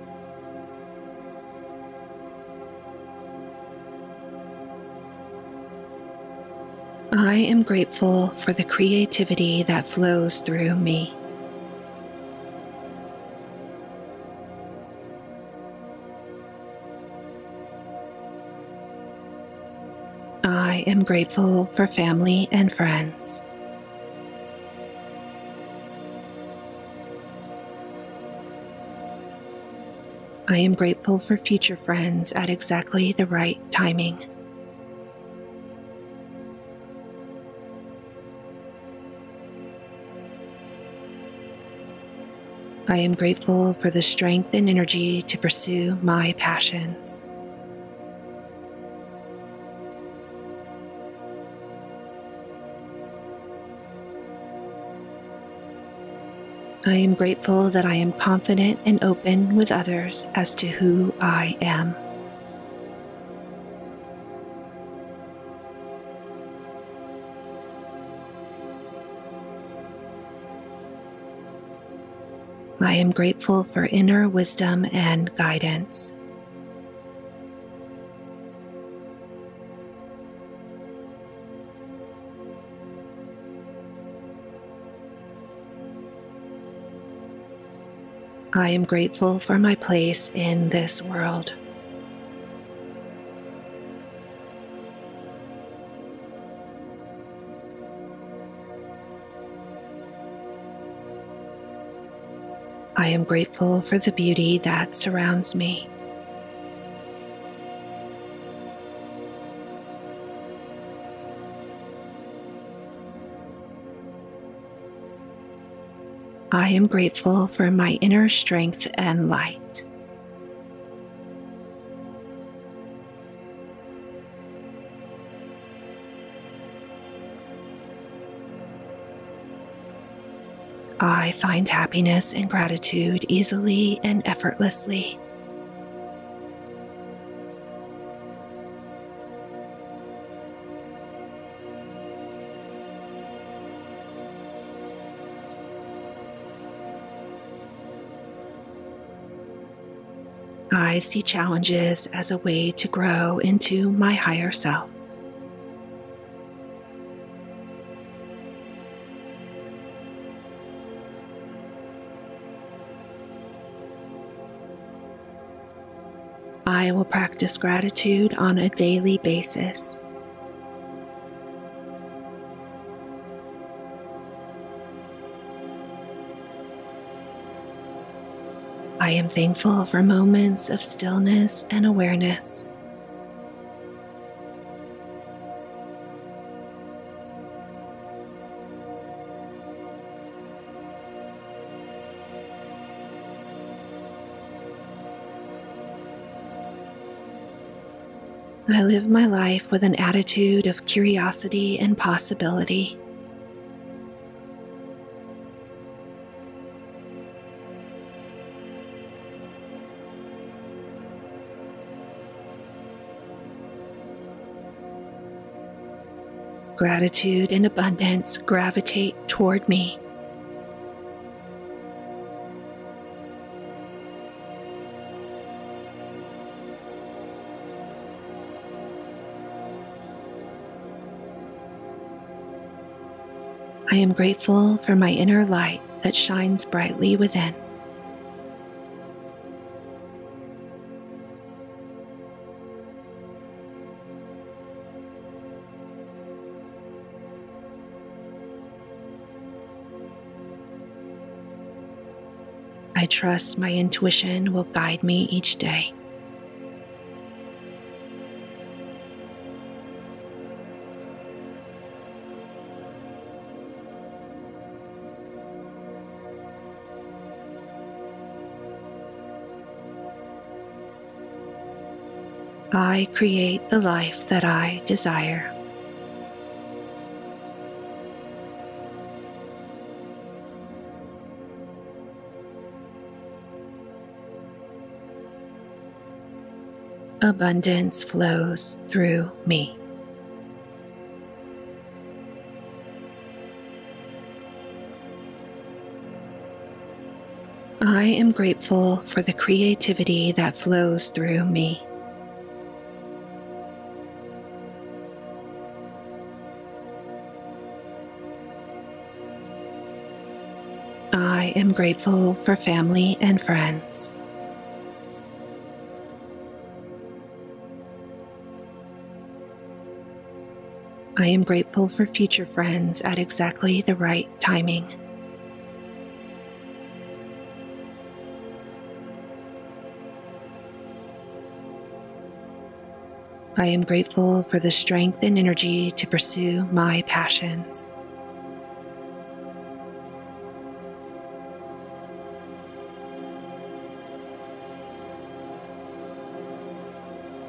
I am grateful for the creativity that flows through me. I am grateful for family and friends. I am grateful for future friends at exactly the right timing. I am grateful for the strength and energy to pursue my passions. I am grateful that I am confident and open with others as to who I am. I am grateful for inner wisdom and guidance. I am grateful for my place in this world. I am grateful for the beauty that surrounds me. I am grateful for my inner strength and light. I find happiness and gratitude easily and effortlessly. I see challenges as a way to grow into my higher self. I will practice gratitude on a daily basis. I am thankful for moments of stillness and awareness. I live my life with an attitude of curiosity and possibility. Gratitude and abundance gravitate toward me. I am grateful for my inner light that shines brightly within. I trust my intuition will guide me each day. I create the life that I desire. Abundance flows through me. I am grateful for the creativity that flows through me. I am grateful for family and friends. I am grateful for future friends at exactly the right timing. I am grateful for the strength and energy to pursue my passions.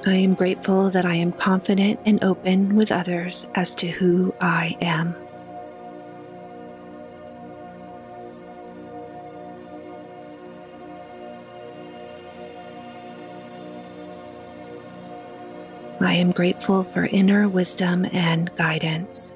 I am grateful that I am confident and open with others as to who I am. I am grateful for inner wisdom and guidance.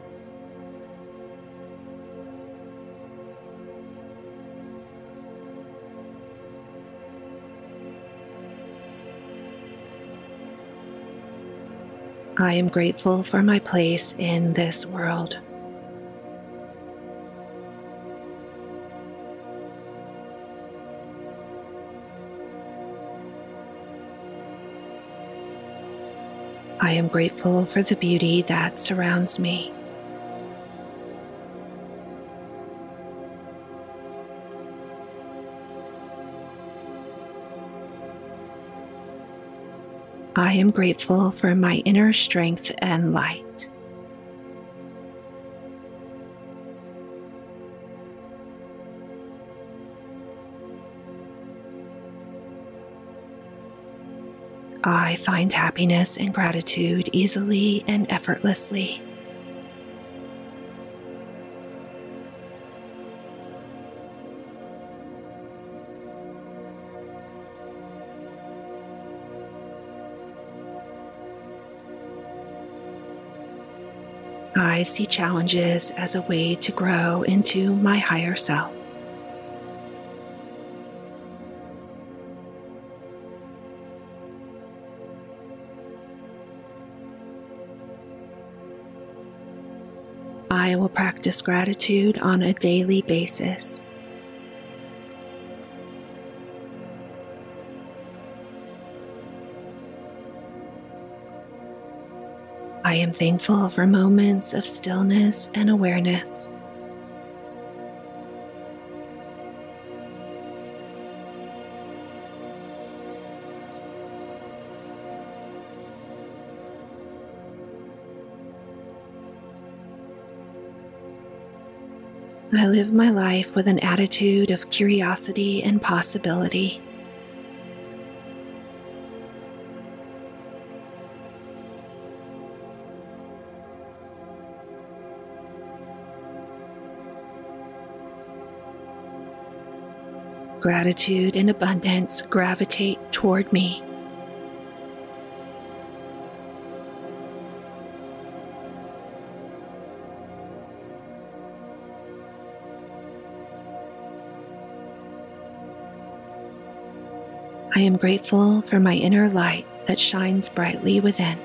I am grateful for my place in this world. I am grateful for the beauty that surrounds me. I am grateful for my inner strength and light. I find happiness and gratitude easily and effortlessly. I see challenges as a way to grow into my higher self. I will practice gratitude on a daily basis. I am thankful for moments of stillness and awareness. I live my life with an attitude of curiosity and possibility. Gratitude and abundance gravitate toward me. I am grateful for my inner light that shines brightly within.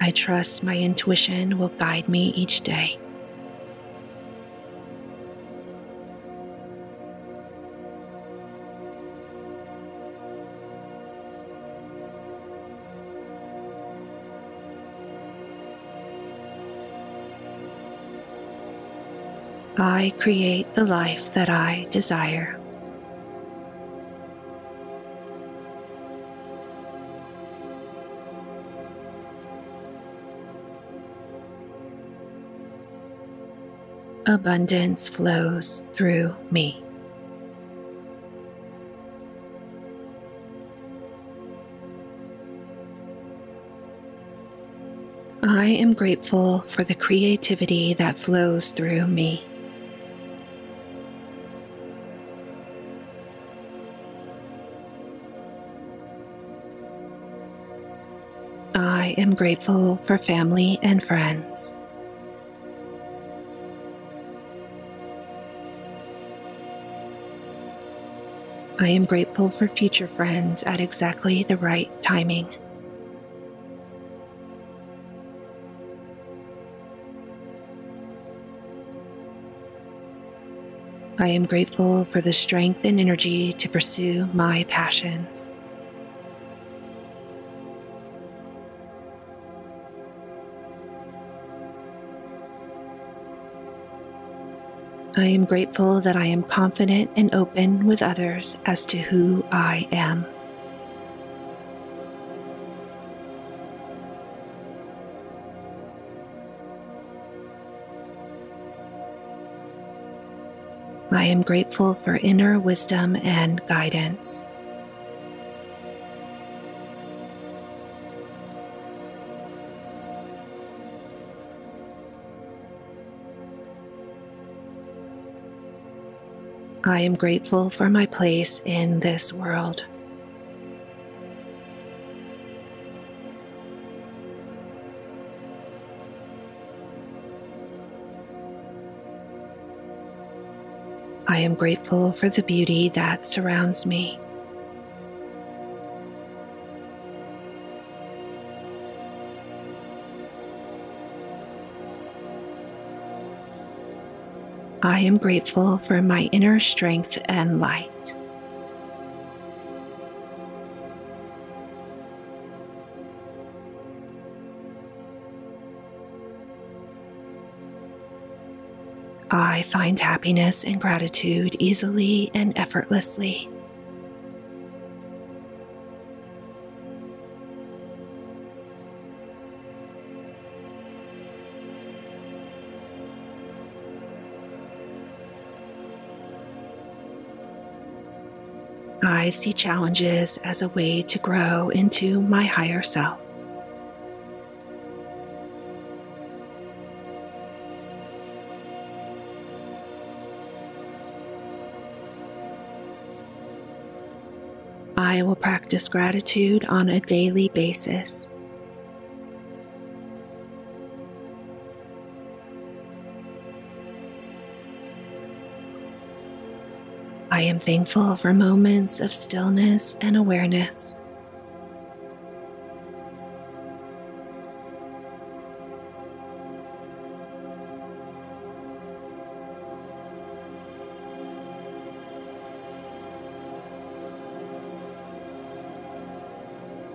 I trust my intuition will guide me each day. I create the life that I desire. Abundance flows through me. I am grateful for the creativity that flows through me. I am grateful for family and friends. I am grateful for future friends at exactly the right timing. I am grateful for the strength and energy to pursue my passions. I am grateful that I am confident and open with others as to who I am. I am grateful for inner wisdom and guidance. I am grateful for my place in this world. I am grateful for the beauty that surrounds me. I am grateful for my inner strength and light. I find happiness and gratitude easily and effortlessly. I see challenges as a way to grow into my higher self. I will practice gratitude on a daily basis. I am thankful for moments of stillness and awareness.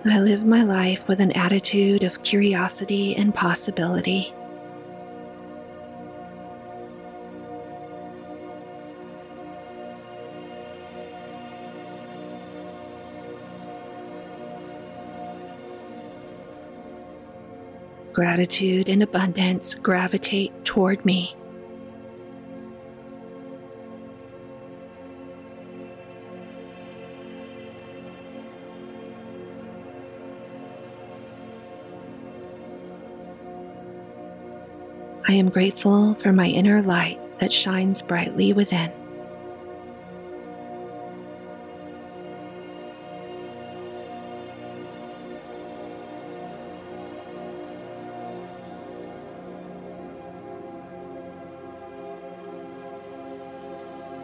I live my life with an attitude of curiosity and possibility. Gratitude and abundance gravitate toward me. I am grateful for my inner light that shines brightly within.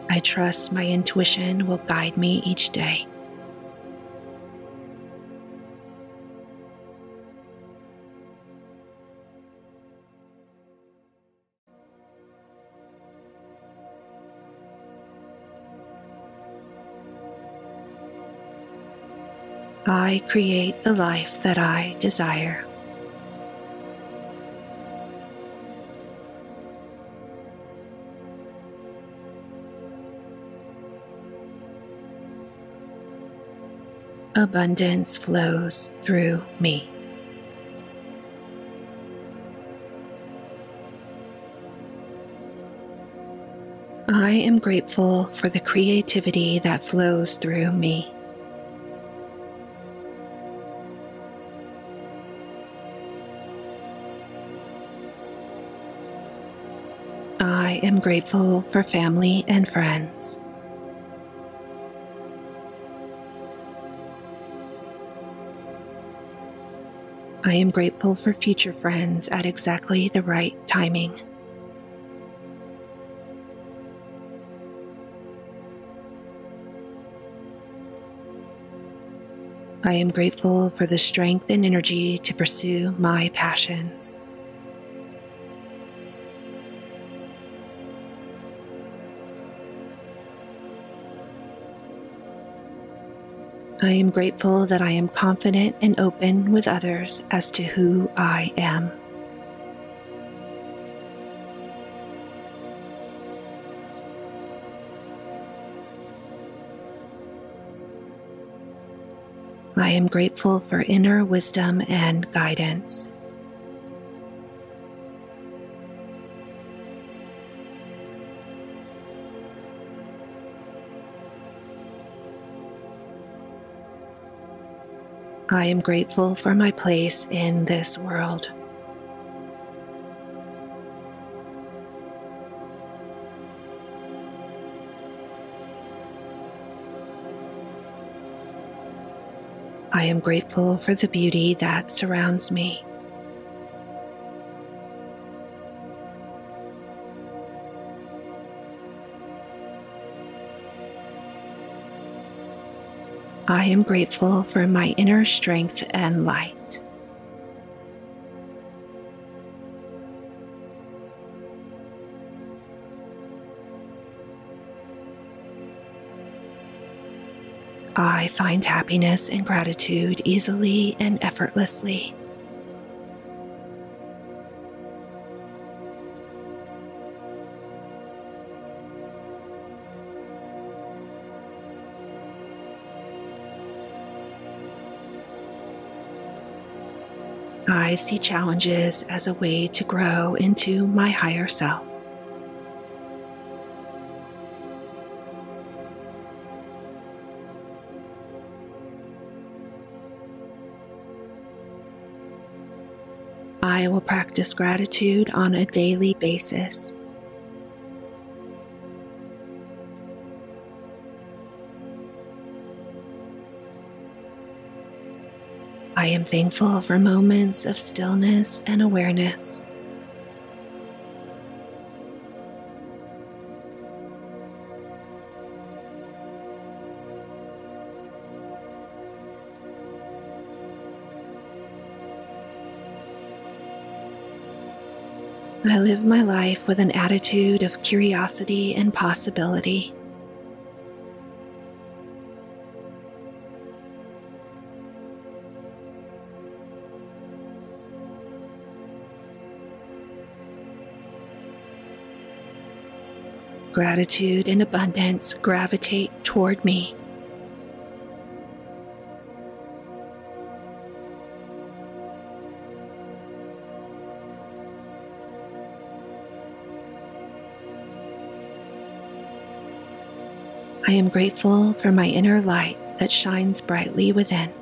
I trust my intuition will guide me each day. I create the life that I desire. Abundance flows through me. I am grateful for the creativity that flows through me. I am grateful for family and friends. I am grateful for future friends at exactly the right timing. I am grateful for the strength and energy to pursue my passions. I am grateful that I am confident and open with others as to who I am. I am grateful for inner wisdom and guidance. I am grateful for my place in this world. I am grateful for the beauty that surrounds me. I am grateful for my inner strength and light. I find happiness and gratitude easily and effortlessly. I see challenges as a way to grow into my higher self. I will practice gratitude on a daily basis. I am thankful for moments of stillness and awareness. I live my life with an attitude of curiosity and possibility. Gratitude and abundance gravitate toward me. I am grateful for my inner light that shines brightly within.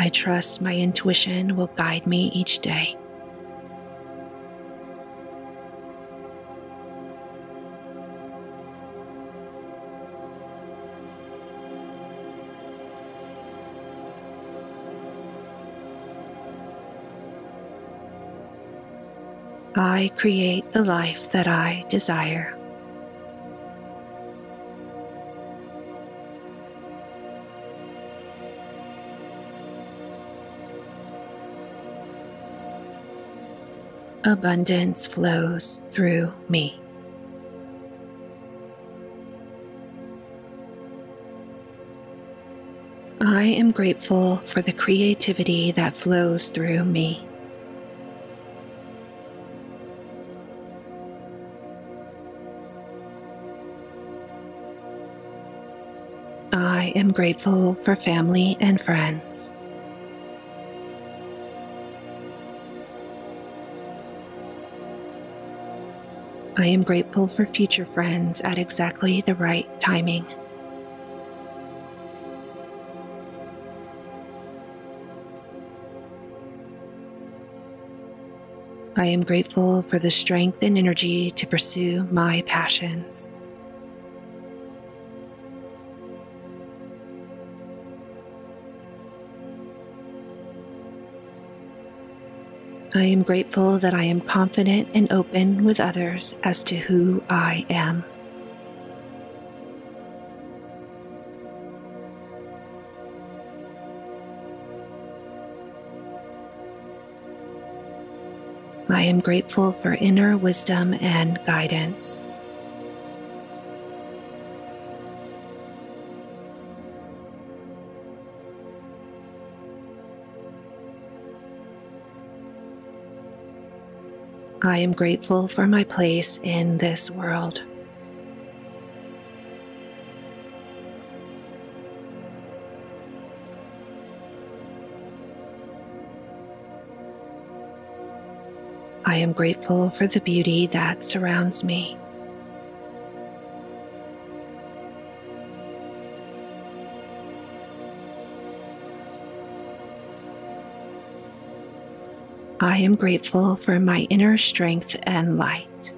I trust my intuition will guide me each day. I create the life that I desire. Abundance flows through me. I am grateful for the creativity that flows through me. I am grateful for family and friends. I am grateful for future friends at exactly the right timing. I am grateful for the strength and energy to pursue my passions. I am grateful that I am confident and open with others as to who I am. I am grateful for inner wisdom and guidance. I am grateful for my place in this world. I am grateful for the beauty that surrounds me. I am grateful for my inner strength and light.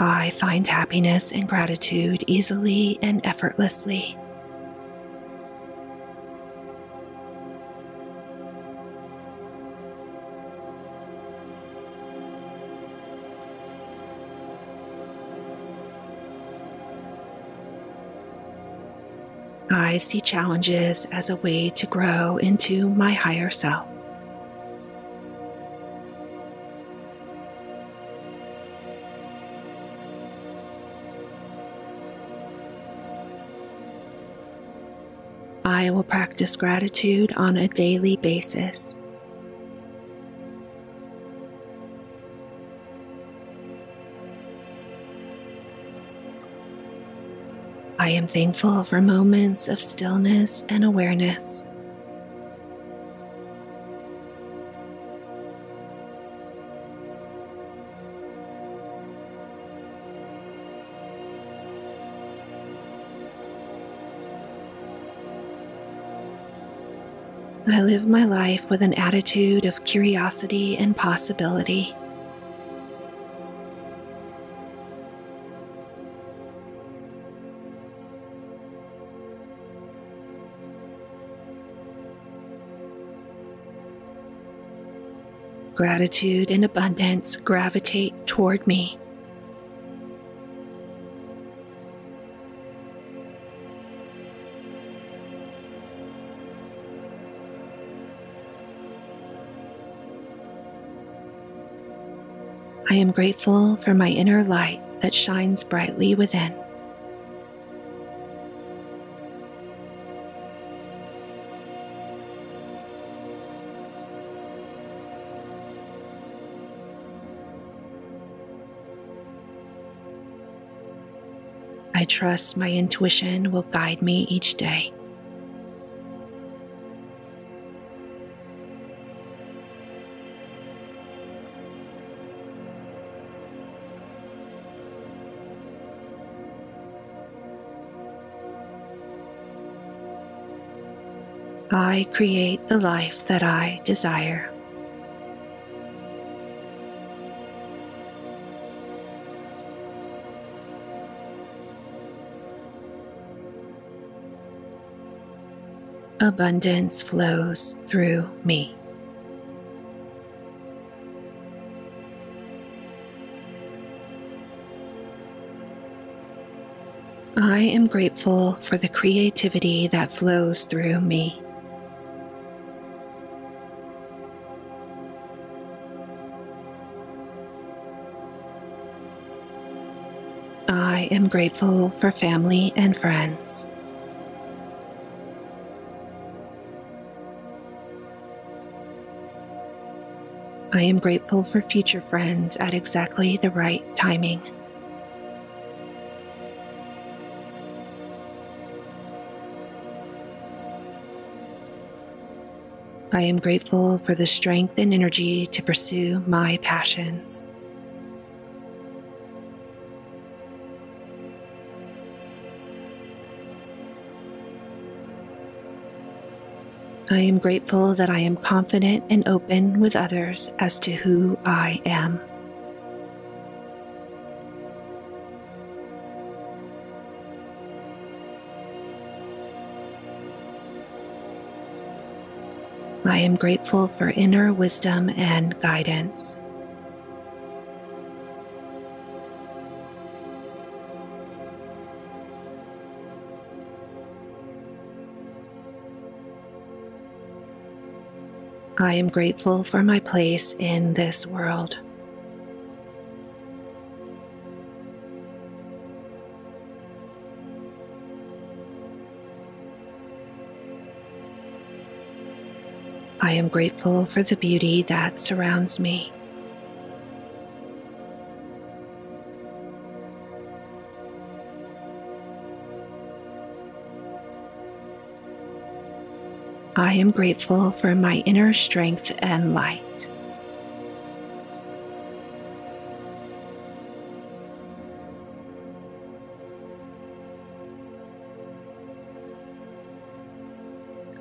I find happiness and gratitude easily and effortlessly. I see challenges as a way to grow into my higher self. I will practice gratitude on a daily basis. I am thankful for moments of stillness and awareness. I live my life with an attitude of curiosity and possibility. Gratitude and abundance gravitate toward me. I am grateful for my inner light that shines brightly within. I trust my intuition will guide me each day. I create the life that I desire. Abundance flows through me. I am grateful for the creativity that flows through me. I am grateful for family and friends. I am grateful for future friends at exactly the right timing. I am grateful for the strength and energy to pursue my passions. I am grateful that I am confident and open with others as to who I am. I am grateful for inner wisdom and guidance. I am grateful for my place in this world. I am grateful for the beauty that surrounds me. I am grateful for my inner strength and light.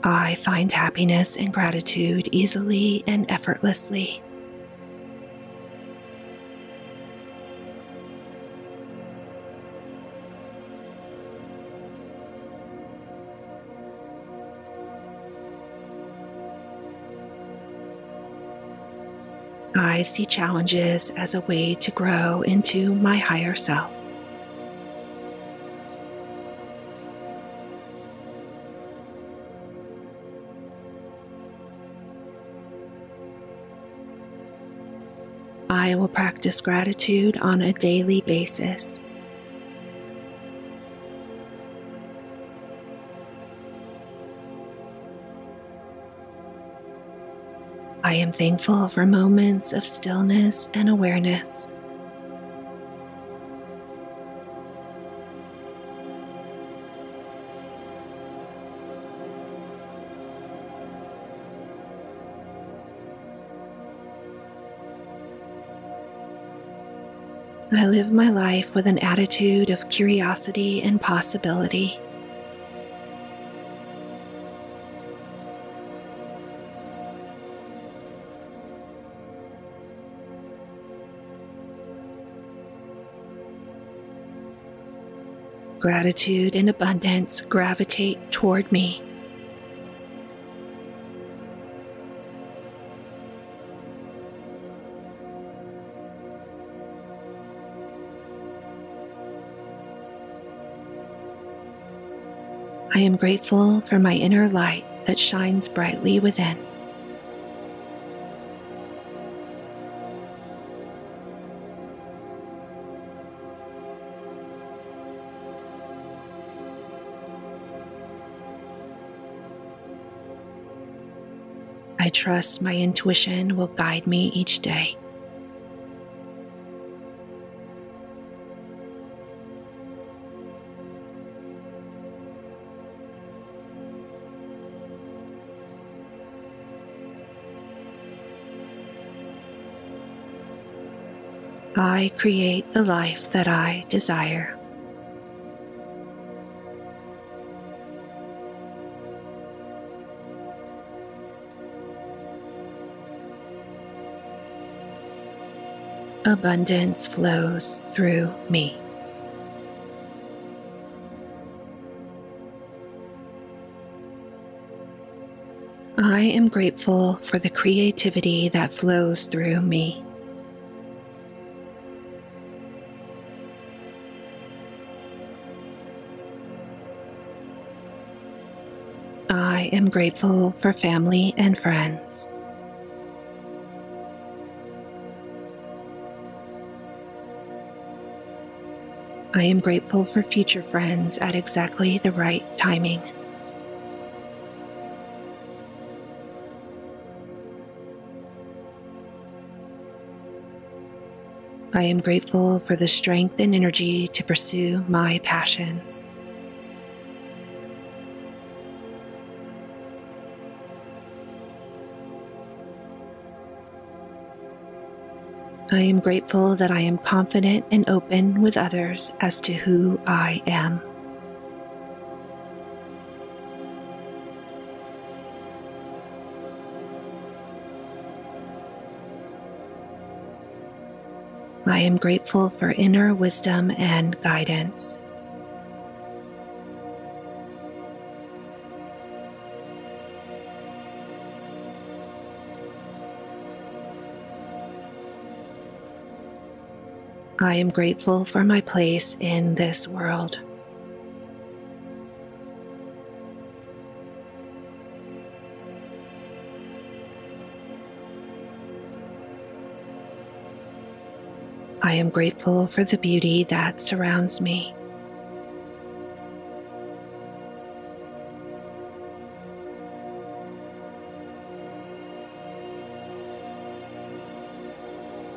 I find happiness and gratitude easily and effortlessly. I see challenges as a way to grow into my higher self. I will practice gratitude on a daily basis. I am thankful for moments of stillness and awareness. I live my life with an attitude of curiosity and possibility. Gratitude and abundance gravitate toward me. I am grateful for my inner light that shines brightly within. I trust my intuition will guide me each day. I create the life that I desire. Abundance flows through me. I am grateful for the creativity that flows through me. I am grateful for family and friends. I am grateful for future friends at exactly the right timing. I am grateful for the strength and energy to pursue my passions. I am grateful that I am confident and open with others as to who I am. I am grateful for inner wisdom and guidance. I am grateful for my place in this world. I am grateful for the beauty that surrounds me.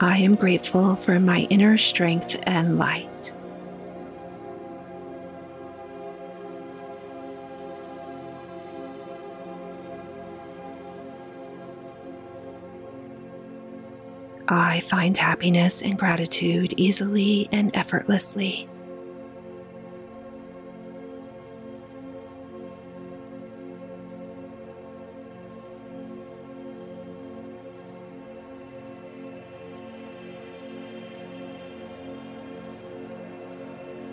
I am grateful for my inner strength and light. I find happiness and gratitude easily and effortlessly.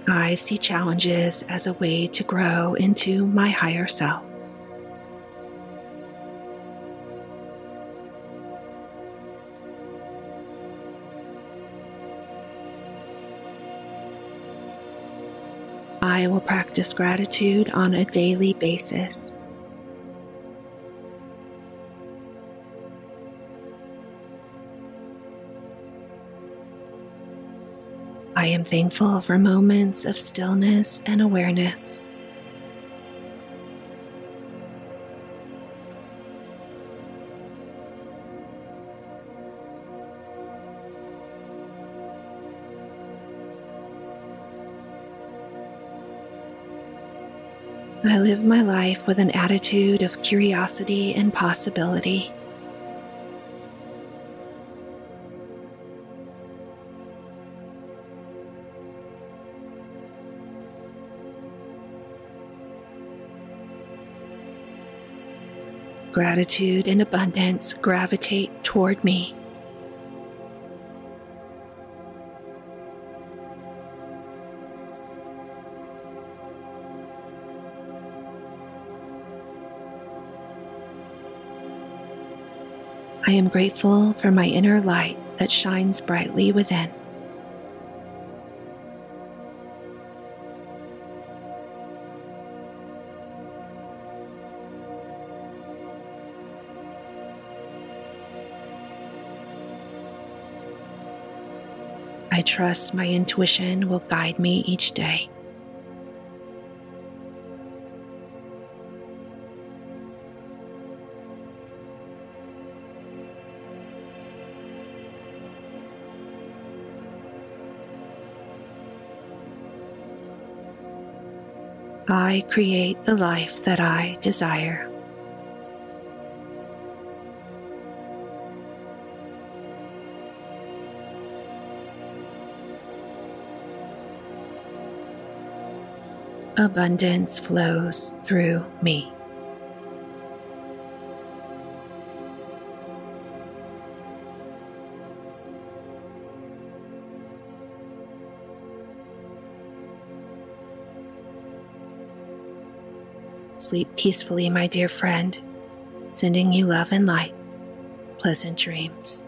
I see challenges as a way to grow into my higher self. I will practice gratitude on a daily basis. I am thankful for moments of stillness and awareness. I live my life with an attitude of curiosity and possibility. Gratitude and abundance gravitate toward me. I am grateful for my inner light that shines brightly within. I trust my intuition will guide me each day. I create the life that I desire. Abundance flows through me. Sleep peacefully, my dear friend, sending you love and light. Pleasant dreams.